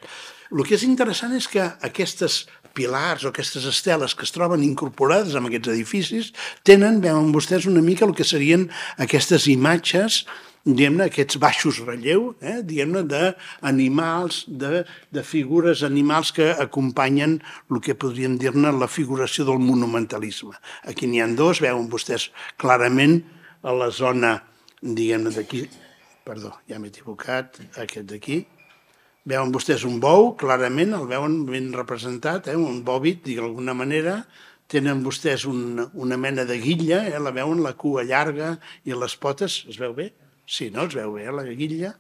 El que és interessant és que aquestes pilars o aquestes esteles que es troben incorporades en aquests edificis tenen, veuen vostès, una mica el que serien aquestes imatges, diguem-ne, aquests baixos relleu, diguem-ne, d'animals, de figures animals que acompanyen el que podríem dir-ne la figuració del monumentalisme. Aquí n'hi ha 2, veuen vostès clarament a la zona, diguem-ne, d'aquí, perdó, ja m'he equivocat, aquest d'aquí. Veuen vostès un bou, clarament, el veuen ben representat, un bòvid, d'alguna manera. Tenen vostès una mena de guilla, la veuen, la cua llarga i les potes, es veu bé? Sí, no? Es veu bé, la guilla.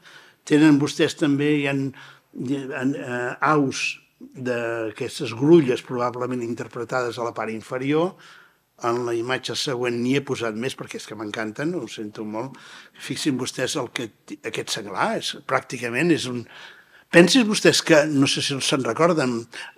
Tenen vostès també, hi ha aus d'aquestes grulles, probablement interpretades a la part inferior. En la imatge següent n'hi he posat més perquè és que m'encanten, ho sento molt. Fixin vostès aquest senglar, pràcticament és un... Pensin vostès que, no sé si se'n recorden,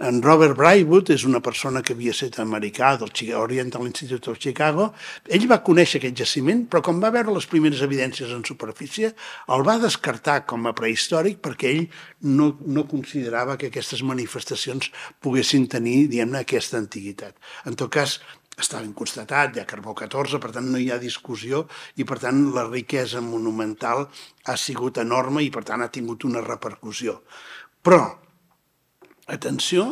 en Robert Brightwood és una persona que havia estat americà del Oriental Institute of Chicago. Ell va conèixer aquest jaciment, però quan va veure les primeres evidències en superfície, el va descartar com a prehistòric perquè ell no considerava que aquestes manifestacions poguessin tenir, diguem-ne, aquesta antiguitat. En tot cas, està ben constatat, hi ha carbó 14, per tant no hi ha discussió i per tant la riquesa monumental ha sigut enorme i per tant ha tingut una repercussió. Però, atenció,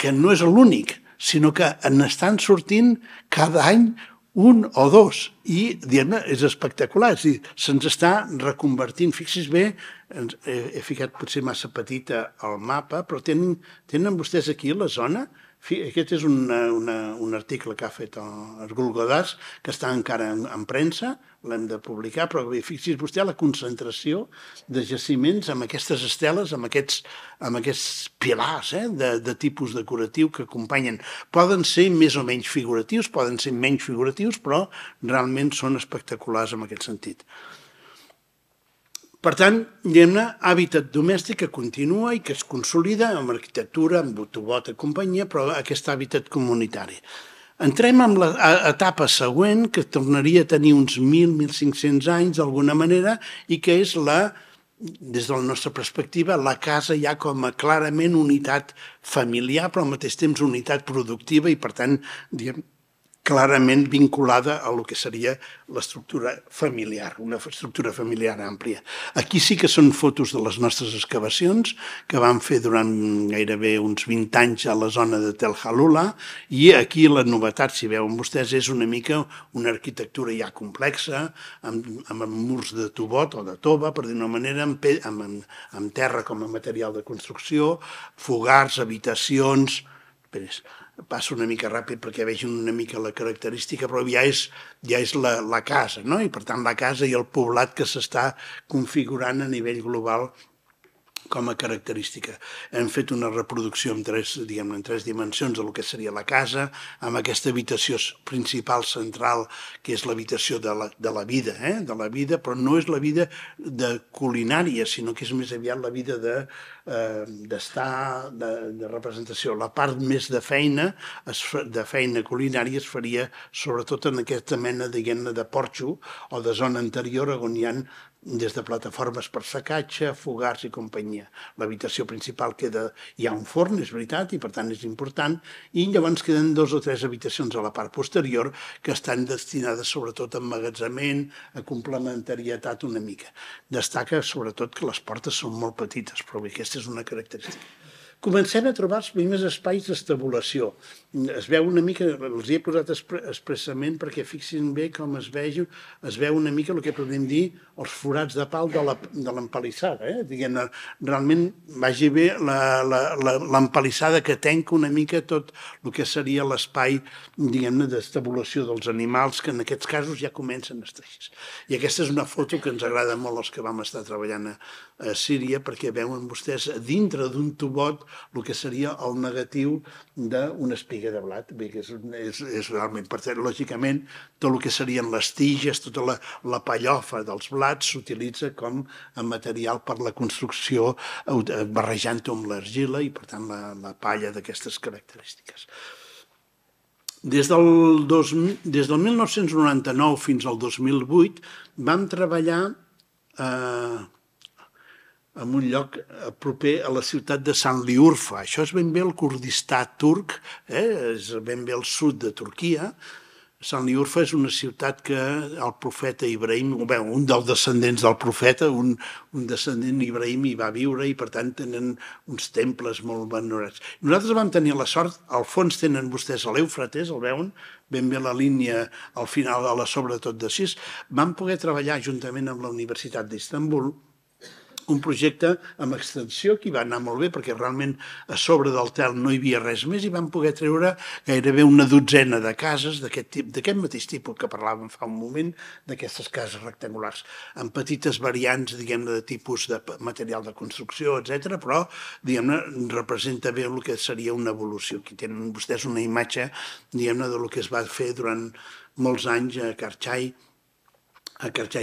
que no és l'únic, sinó que n'estan sortint cada any un o dos i, diguem-ne, és espectacular, és a dir, se'ns està reconvertint, fixi's bé, he ficat potser massa petita al mapa, però tenen vostès aquí la zona. Aquest és un article que ha fet el Golgodàs, que està encara en premsa, l'hem de publicar, però fixi's vostè la concentració de jaciments amb aquestes esteles, amb aquests pilars de tipus decoratiu que acompanyen. Poden ser més o menys figuratius, poden ser menys figuratius, però realment són espectaculars en aquest sentit. Per tant, diguem-ne, hàbitat domèstic que continua i que es consolida amb arquitectura, amb autobot i companyia, però aquest hàbitat comunitari. Entrem en l'etapa següent, que tornaria a tenir uns 1.000-1.500 anys, d'alguna manera, i que és, des de la nostra perspectiva, la casa ja com a clarament unitat familiar, però al mateix temps unitat productiva i, per tant, diguem-ne, clarament vinculada a el que seria l'estructura familiar, una estructura familiar àmplia. Aquí sí que són fotos de les nostres excavacions que vam fer durant gairebé uns 20 anys a la zona de Tell Halula i aquí la novetat, si veuen vostès, és una mica una arquitectura ja complexa, amb murs de tubot o de tova, per dir d'una manera, amb terra com a material de construcció, fogars, habitacions... Passo una mica ràpid perquè vegin una mica la característica, però ja és la casa, no? I per tant la casa i el poblat que s'està configurant a nivell global com a característica. Hem fet una reproducció en tres dimensions del que seria la casa, amb aquesta habitació principal central, que és l'habitació de la vida, però no és la vida de culinària, sinó que és més aviat la vida d'estar, de representació. La part més de feina culinària es faria sobretot en aquesta mena, diguem-ne, de porxo o de zona anterior on hi ha des de plataformes per secatge, fogars i companyia. L'habitació principal queda... Hi ha un forn, és veritat, i per tant és important, i llavors queden 2 o 3 habitacions a la part posterior que estan destinades sobretot a emmagatzament, a complementarietat una mica. Destaca sobretot que les portes són molt petites, però aquesta és una característica. Comencem a trobar els primers espais d'estabulació. Es veu una mica, els hi he posat expressament perquè fixin bé com es veu una mica el que podem dir els forats de pal de l'empalissada. Realment vagi bé l'empalissada que tenca una mica tot el que seria l'espai d'estabulació dels animals, que en aquests casos ja comencen a estar així. I aquesta és una foto que ens agrada molt als que vam estar treballant a Síria, perquè veuen vostès dintre d'un tubot el que seria el negatiu d'una espiga de blat. Bé, que és realment, per tant, lògicament, tot el que serien les tiges, tota la pallofa dels blats s'utilitza com a material per la construcció, barrejant-ho amb l'argila i, per tant, la palla d'aquestes característiques. Des del 1999 fins al 2008 vam treballar en un lloc proper a la ciutat de Şanlıurfa. Això és ben bé el Kurdistà turc, és ben bé el sud de Turquia, Şanlıurfa és una ciutat que el profeta Ibraïm, un dels descendents del profeta, un descendent d'Ibraïm hi va viure i, per tant, tenen uns temples molt venerats. Nosaltres vam tenir la sort, al fons tenen vostès l'Eufrates, el veuen, ben bé la línia al final, a la sobre tot de sis. Vam poder treballar juntament amb la Universitat d'Istanbul un projecte amb extensió que va anar molt bé perquè realment a sobre del Tell no hi havia res més i vam poder treure gairebé una dotzena de cases d'aquest mateix tipus que parlàvem fa un moment, d'aquestes cases rectangulars, amb petites variants, diguem-ne, de tipus de material de construcció, etc. Però, diguem-ne, representa bé el que seria una evolució. Aquí tenen vostès una imatge, diguem-ne, del que es va fer durant molts anys a Çarçai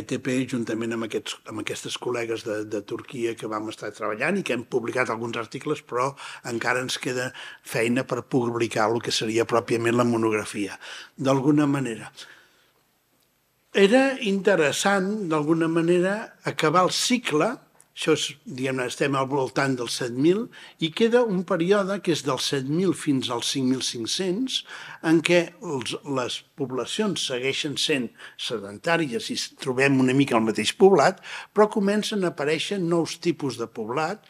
Tepe, juntament amb aquestes col·legues de Turquia que vam estar treballant i que hem publicat alguns articles, però encara ens queda feina per publicar el que seria pròpiament la monografia, d'alguna manera. Era interessant, d'alguna manera, acabar el cicle, això és, diguem-ne, estem al voltant dels 7.000, i queda un període que és dels 7.000 fins als 5.500, en què les poblacions segueixen sent sedentàries i trobem una mica el mateix poblat, però comencen a aparèixer nous tipus de poblat,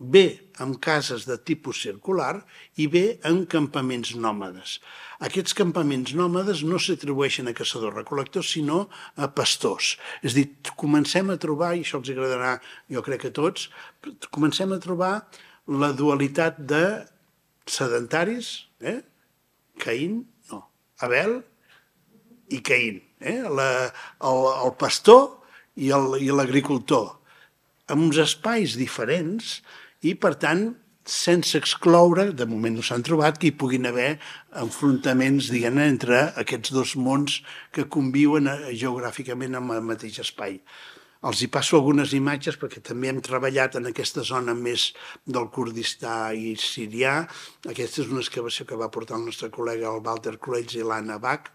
bé amb cases de tipus circular i bé amb campaments nòmades. Aquests campaments nòmades no s'atribueixen a caçadors-recol·lectors, sinó a pastors. És a dir, comencem a trobar, i això els agradarà jo crec a tots, comencem a trobar la dualitat de sedentaris, Caín, no, Abel i Caín, el pastor i l'agricultor, amb uns espais diferents i, per tant, sense excloure, de moment no s'han trobat, que hi puguin haver enfrontaments, diguem-ne, entre aquests dos mons que conviuen geogràficament en el mateix espai. Els hi passo algunes imatges perquè també hem treballat en aquesta zona més del Kurdistà i sirià. Aquesta és una excavació que va portar el nostre col·lega, el Walter Cruells i l'Anna Bach,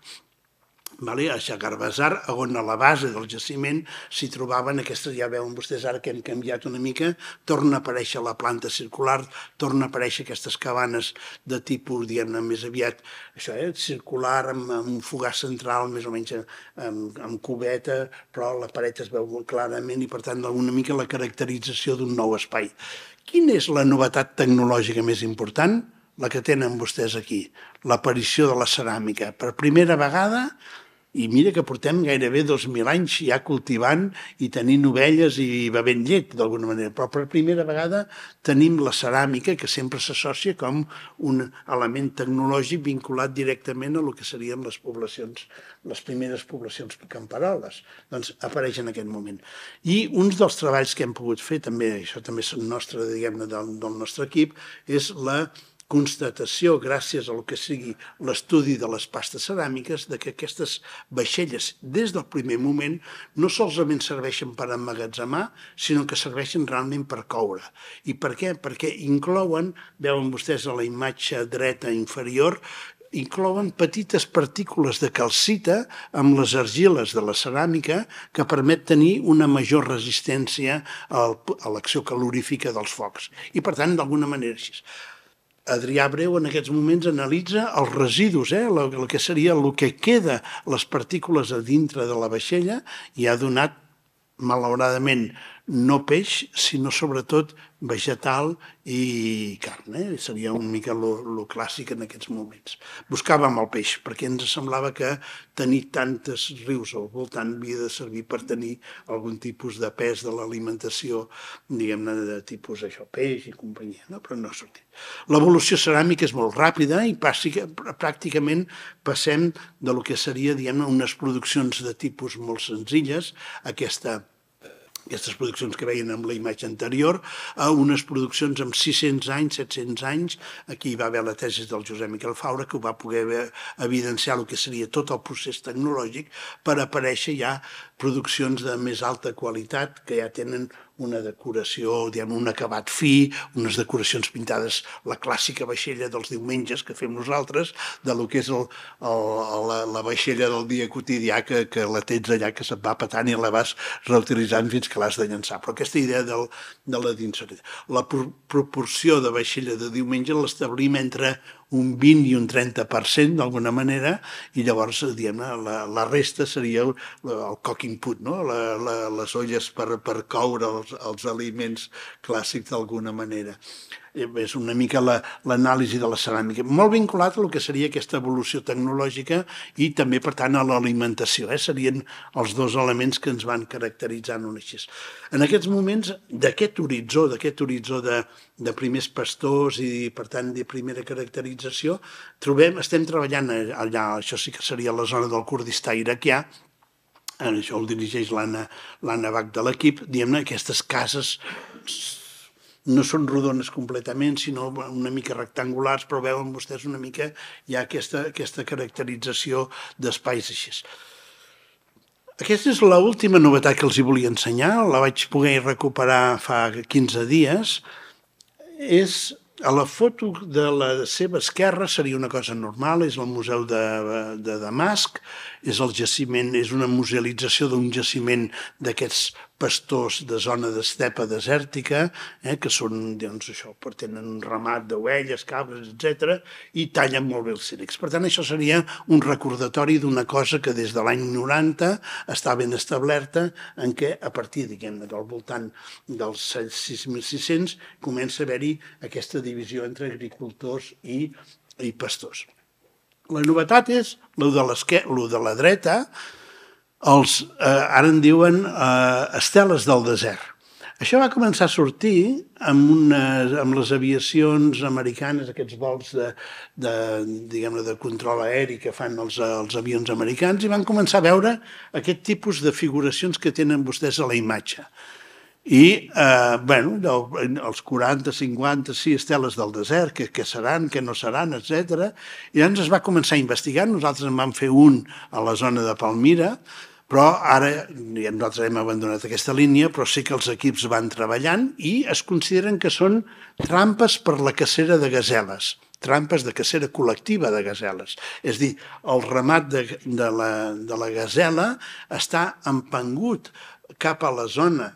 a Shagarbazar, on a la base del jaciment s'hi trobaven aquestes, ja veuen vostès ara que hem canviat una mica, torna a aparèixer la planta circular, torna a aparèixer aquestes cabanes de tipus, diguem-ne, més aviat circular, amb un fogar central, més o menys amb cubeta, però la paret es veu clarament i, per tant, una mica la caracterització d'un nou espai. Quina és la novetat tecnològica més important? La que tenen vostès aquí, l'aparició de la ceràmica. Per primera vegada, i mira que portem gairebé 2.000 anys ja cultivant i tenint ovelles i bevent llet, d'alguna manera, però per primera vegada tenim la ceràmica, que sempre s'associa com un element tecnològic vinculat directament a el que serien les poblacions, les primeres poblacions camperoles. Doncs apareix en aquest moment. I un dels treballs que hem pogut fer, també, això també és nostre, diguem-ne, del nostre equip, és la constatació, gràcies al que sigui l'estudi de les pastes ceràmiques, que aquestes vaixelles, des del primer moment, no solament serveixen per emmagatzemar, sinó que serveixen realment per coure. I per què? Perquè inclouen, veuen vostès a la imatge dreta inferior, inclouen petites partícules de calcita amb les argiles de la ceràmica que permet tenir una major resistència a l'acció calorífica dels focs. I, per tant, d'alguna manera així. Adrià Breu en aquests moments analitza els residus, el que seria el que queda, les partícules a dintre de la vaixella, i ha donat, malauradament, no peix, sinó sobretot vegetal i carn. Seria una mica el clàssic en aquests moments. Buscàvem el peix, perquè ens semblava que tenir tantes rius al voltant havia de servir per tenir algun tipus de pes de l'alimentació, diguem-ne, de tipus peix i companyia, però no ha sortit. L'evolució ceràmica és molt ràpida i pràcticament passem del que seria, diguem-ne, unes produccions de tipus molt senzilles, aquestes produccions que veien amb la imatge anterior, a unes produccions amb 600 anys, 700 anys. Aquí hi va haver la tesi del Josep Miquel Faura, que ho va poder evidenciar el que seria tot el procés tecnològic per aparèixer ja produccions de més alta qualitat que ja tenen una decoració, un acabat fi, unes decoracions pintades, la clàssica vaixella dels diumenges que fem nosaltres, del que és la vaixella del dia quotidià que la tens allà, que se't va petant i la vas reutilitzant fins que l'has de llançar. Però aquesta idea de la dinseria. La proporció de vaixella de diumenge l'establim entre un 20 i un 30% d'alguna manera, i llavors, diguem-ne, la resta seria el cooking pot, les olles per coure els aliments clàssics d'alguna manera. És una mica l'anàlisi de la ceràmica, molt vinculat a el que seria aquesta evolució tecnològica i també, per tant, a l'alimentació. Serien els dos elements que ens van caracteritzant un així. En aquests moments, d'aquest horitzó de primers pastors i, per tant, de primera caracterització, estem treballant allà, això sí que seria la zona del Kurdistà irakià, això el dirigeix l'Anna Bach de l'equip, diguem-ne, aquestes cases no són rodones completament, sinó una mica rectangulars, però veuen vostès una mica ja aquesta caracterització d'espais així. Aquesta és l'última novetat que els volia ensenyar, la vaig poder recuperar fa 15 dies. A la foto de la seva esquerra seria una cosa normal, és el Museu de Damasc, és una musealització d'un jaciment d'aquests pastors de zona d'estepa desèrtica, que tenen un ramat d'ovelles, cabres, etc., i tallen molt bé els sílex. Per tant, això seria un recordatori d'una cosa que des de l'any 90 està ben establerta, en què a partir, diguem-ne, del voltant dels 6.600 comença a haver-hi aquesta divisió entre agricultors i pastors. La novetat és el de la dreta, ara en diuen esteles del desert. Això va començar a sortir amb les aviacions americanes, aquests vols de control aeri que fan els avions americans, i van començar a veure aquest tipus de figuracions que tenen vostès a la imatge. I, els 40, 50, 6 esteles del desert, què seran, què no seran, etc. I llavors es va començar a investigar. Nosaltres en vam fer un a la zona de Palmira, però ara nosaltres hem abandonat aquesta línia, però sí que els equips van treballant i es consideren que són trampes per la cacera de gaseles, trampes de cacera col·lectiva de gaseles. És a dir, el ramat de la gasela està empengut cap a la zona,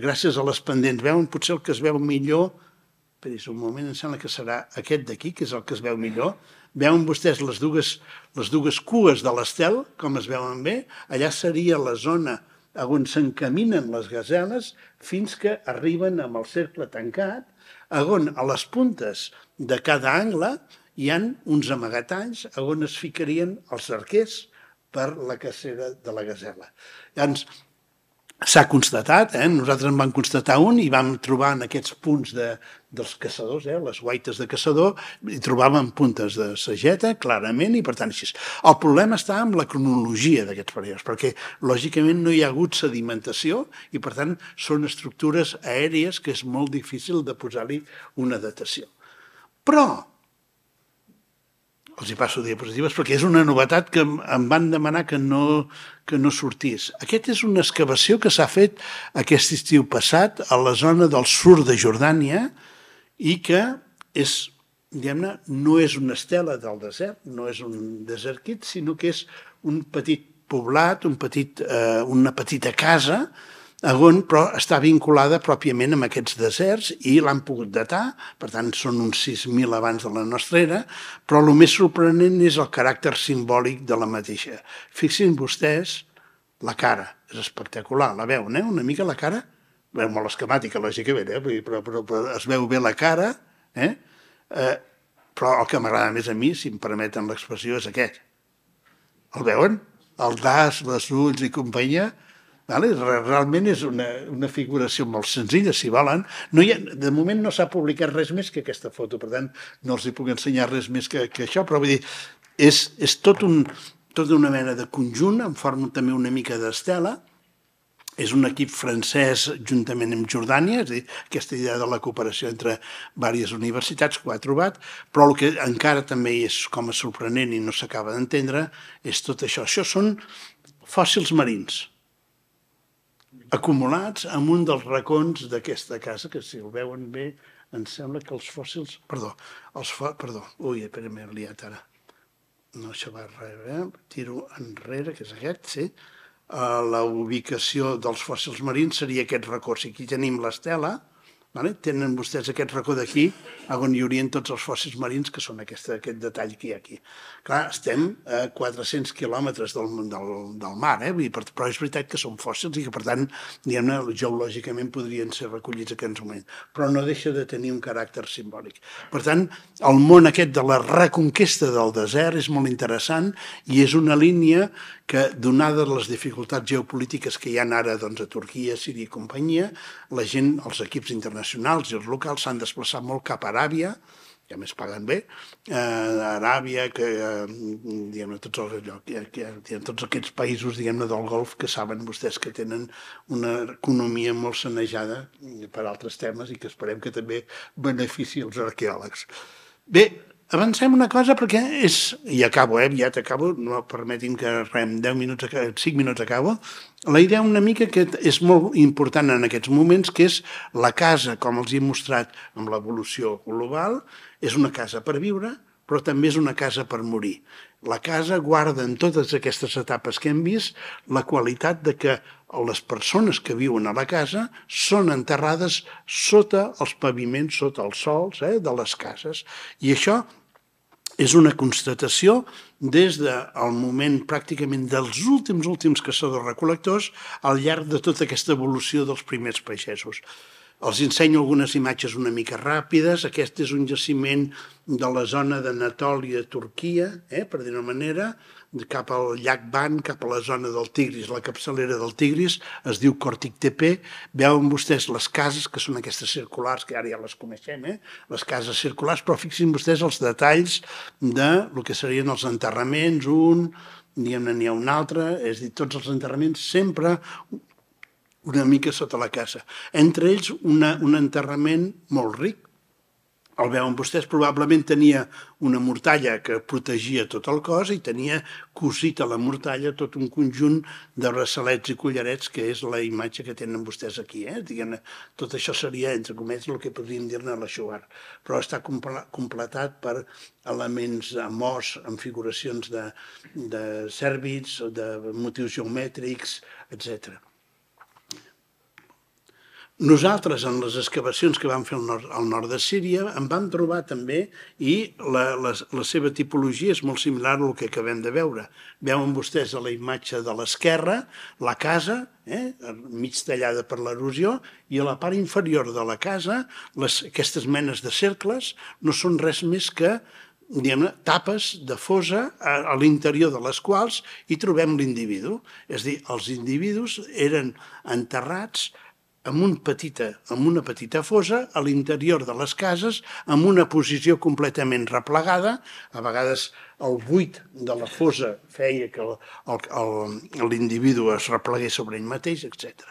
gràcies a les pendents. Veuen potser el que es veu millor, espera un moment, em sembla que serà aquest d'aquí, que és el que es veu millor. Veuen vostès les dues cues de l'estel, com es veuen bé? Allà seria la zona on s'encaminen les gaseles fins que arriben amb el cercle tancat, on a les puntes de cada angle hi ha uns amagatalls on es ficarien els arquers per la cacera de la gasela. Llavors, s'ha constatat, nosaltres en vam constatar un i vam trobar en aquests punts dels caçadors, les guaites de caçador, hi trobàvem puntes de sageta, clarament, i per tant així. El problema està en la cronologia d'aquests períodes, perquè lògicament no hi ha hagut sedimentació i per tant són estructures aèries que és molt difícil de posar-hi una datació. Però els hi passo diapositives perquè és una novetat que em van demanar que no sortís. Aquesta és una excavació que s'ha fet aquest estiu passat a la zona del sud de Jordània i que és, diguem-ne, no és una estela del desert, no és un desertit, sinó que és un petit poblat, una petita casa, però està vinculada pròpiament amb aquests deserts i l'han pogut datar, per tant són uns 6.000 abans de la nostra era, però el més sorprenent és el caràcter simbòlic de la mateixa. Fixin vostès la cara, és espectacular, la veuen, una mica la cara, molt esquemàtica, lògicament, però es veu bé la cara, però el que m'agrada més a mi, si em permeten l'expressió, és aquest. El veuen? El nas, les ulls i companyia. Realment és una figuració molt senzilla, si volen. De moment no s'ha publicat res més que aquesta foto, per tant, no els hi puc ensenyar res més que això, però vull dir, és tot una mena de conjunt, en forma també una mica d'estela. És un equip francès juntament amb Jordània, és a dir, aquesta idea de la cooperació entre diverses universitats que ho ha trobat, però el que encara també és com a sorprenent i no s'acaba d'entendre és tot això. Això són fòssils marins acumulats en un dels racons d'aquesta casa, que si el veuen bé em sembla que els fòssils... Perdó, m'he liat ara. No, això va enrere, tiro enrere, que és aquest, sí. La ubicació dels fòssils marins seria aquest racó. Aquí tenim l'estela, Tenen vostès aquest racó d'aquí on hi haurien tots els fòssils marins, que són aquest detall que hi ha aquí. Clar, estem a 400 quilòmetres del mar, però és veritat que són fòssils i que, per tant, geològicament podrien ser recollits en aquest moment, però no deixa de tenir un caràcter simbòlic. Per tant, el món aquest de la reconquesta del desert és molt interessant i és una línia que, donades les dificultats geopolítiques que hi ha ara a Turquia, Síria i companyia, la gent, els equips internacionals i els locals s'han desplaçat molt cap a Aràbia, i a més paguen bé, Aràbia, tots aquests països del Golf que saben vostès que tenen una economia molt sanejada per altres temes i que esperem que també benefici els arqueòlegs. Bé, avancem una cosa perquè és... I acabo, aviat acabo, no permetin que rem 10 minuts, 5 minuts acabo. La idea una mica que és molt important en aquests moments, que és la casa, com els he mostrat amb l'evolució global, és una casa per viure, però també és una casa per morir. La casa guarda en totes aquestes etapes que hem vist la qualitat de que les persones que viuen a la casa són enterrades sota els paviments, sota els sòls de les cases. I això és una constatació des del moment pràcticament dels últims caçadors-recol·lectors al llarg de tota aquesta evolució dels primers pagesos. Els ensenyo algunes imatges una mica ràpides. Aquest és un jaciment de la zona d'Anatòlia, Turquia, per dir-ho d'una manera, cap al llac Van, cap a la zona del Tigris, la capçalera del Tigris, es diu Çarçai Tepe. Veuen vostès les cases, que són aquestes circulars, que ara ja les coneixem, les cases circulars, però fixin vostès els detalls del que serien els enterraments, n'hi ha un altre, és a dir, tots els enterraments sempre una mica sota la casa. Entre ells, un enterrament molt ric. El veuen vostès, probablement tenia una mortalla que protegia tot el cos i tenia cosit a la mortalla tot un conjunt de braçalets i collarets, que és la imatge que tenen vostès aquí. Tot això seria, entre cometes, el que podríem dir-ne l'aixovar, però està completat per elements amb os, amb figuracions de cèrvids, de motius geomètrics, etcètera. Nosaltres, en les excavacions que vam fer al nord de Síria, en vam trobar també, i la seva tipologia és molt similar al que acabem de veure. Veuen vostès a la imatge de l'esquerra la casa, mig tallada per l'erosió, i a la part inferior de la casa, aquestes menes de cercles no són res més que tapes de fosa a l'interior de les quals hi trobem l'individu. És a dir, els individus eren enterrats amb una petita fosa a l'interior de les cases, amb una posició completament replegada. A vegades el buit de la fosa feia que l'individu es replegués sobre ell mateix, etc.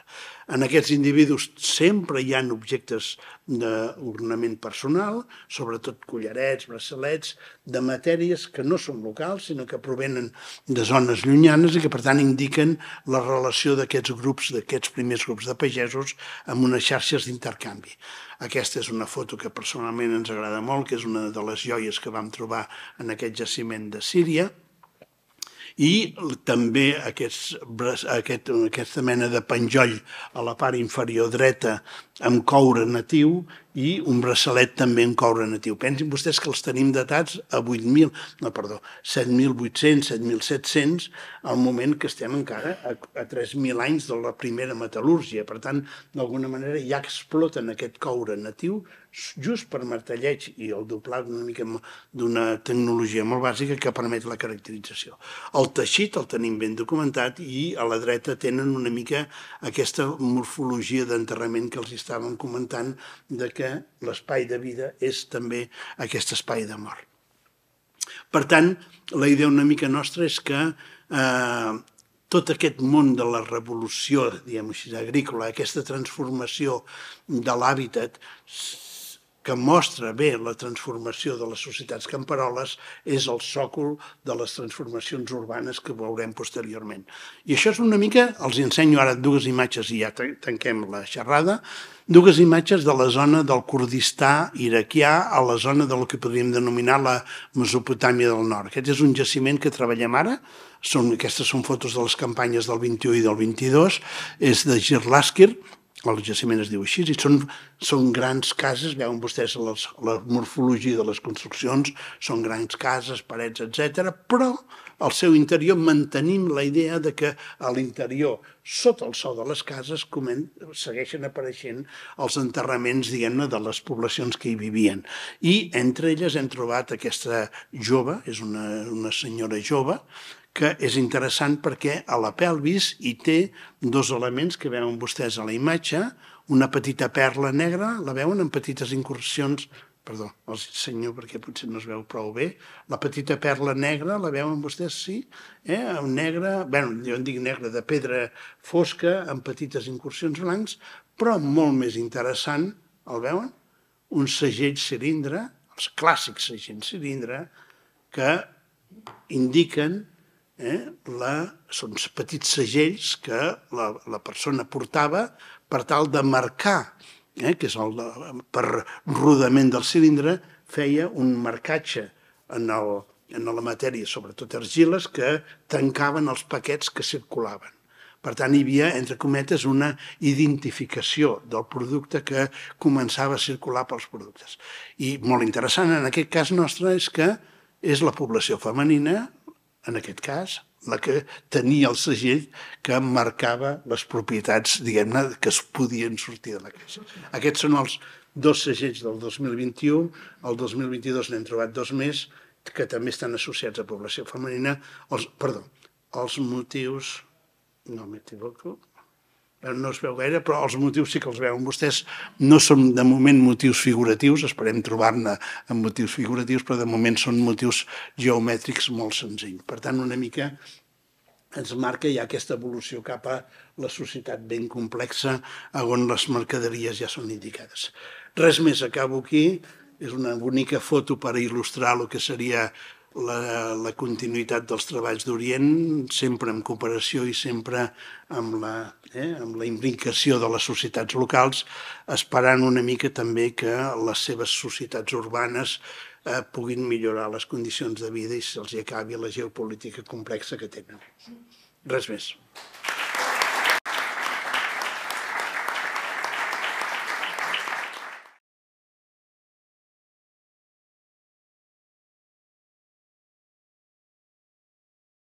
En aquests individus sempre hi ha objectes d'ornament personal, sobretot collarets, braçalets, de matèries que no són locals, sinó que provenen de zones llunyanes i que, per tant, indiquen la relació d'aquests primers grups de pagesos amb unes xarxes d'intercanvi. Aquesta és una foto que personalment ens agrada molt, que és una de les joies que vam trobar en aquest jaciment de Síria. I també aquesta mena de penjoll a la part inferior dreta amb coure natiu i un braçalet també amb coure natiu. Pensin vostès que els tenim datats a 7.800, 7.700, al moment que estem encara a 3.000 anys de la primera metal·lúrgia. Per tant, d'alguna manera ja exploten aquest coure natiu just per martelleig i el doblat una mica d'una tecnologia molt bàsica que permet la caracterització. El teixit el tenim ben documentat i a la dreta tenen una mica aquesta morfologia d'enterrament que els estàvem comentant, de que l'espai de vida és també aquest espai de mort. Per tant, la idea una mica nostra és que tot aquest món de la revolució, diguem-ho així, agrícola, aquesta transformació de l'hàbitat, que mostra bé la transformació de les societats camperoles, és el sòcol de les transformacions urbanes que veurem posteriorment. I això és una mica, els ensenyo ara dues imatges i ja tanquem la xerrada, dues imatges de la zona del Kurdistà irakià a la zona del que podríem denominar la Mesopotàmia del Nord. Aquest és un jaciment que treballem ara. Aquestes són fotos de les campanyes del 21 i del 22. És de Girlaskir, el jaciment es diu així, i són grans cases, veuen vostès la morfologia de les construccions, són grans cases, parets, etc. Però al seu interior mantenim la idea que a l'interior, sota el sòl de les cases, segueixen apareixent els enterraments, diguem-ne, de les poblacions que hi vivien. I entre elles hem trobat aquesta jove, és una senyora jove, que és interessant perquè a la pelvis hi té dos elements que veuen vostès a la imatge, una petita perla negra, la veuen en petites incursions, perdó, els ensenyo perquè potser no es veu prou bé, la petita perla negra, la veuen vostès, sí? Negra, bé, jo en dic negra de pedra fosca, amb petites incursions blancs, però molt més interessant, el veuen? Un segell cilindre, els clàssics segells cilindre, que indiquen són petits segells que la persona portava per tal de marcar, que és per rodament del cilindre, feia un marcatge en la matèria, sobretot argiles, que tancaven els paquets que circulaven. Per tant, hi havia, entre cometes, una identificació del producte que començava a circular pels productes. I molt interessant en aquest cas nostre és que és la població femenina, en aquest cas, la que tenia el segell que marcava les propietats, diguem-ne, que es podien sortir de la casa. Aquests són els dos segells del 2021. El 2022 n'hem trobat dos més, que també estan associats a població femenina. Perdó, els motius... No m'equivoco. No es veu gaire, però els motius sí que els veuen vostès. No són, de moment, motius figuratius, esperem trobar-ne amb motius figuratius, però de moment són motius geomètrics molt senzills. Per tant, una mica ens marca ja aquesta evolució cap a la societat ben complexa, on les mercaderies ja són indicades. Res més, acabo aquí. És una bonica foto per il·lustrar el que seria la continuïtat dels treballs d'Orient, sempre en cooperació i sempre amb la imbricació de les societats locals, esperant una mica també que les seves societats urbanes puguin millorar les condicions de vida i se'ls acabi la geopolítica complexa que tenen. Res més.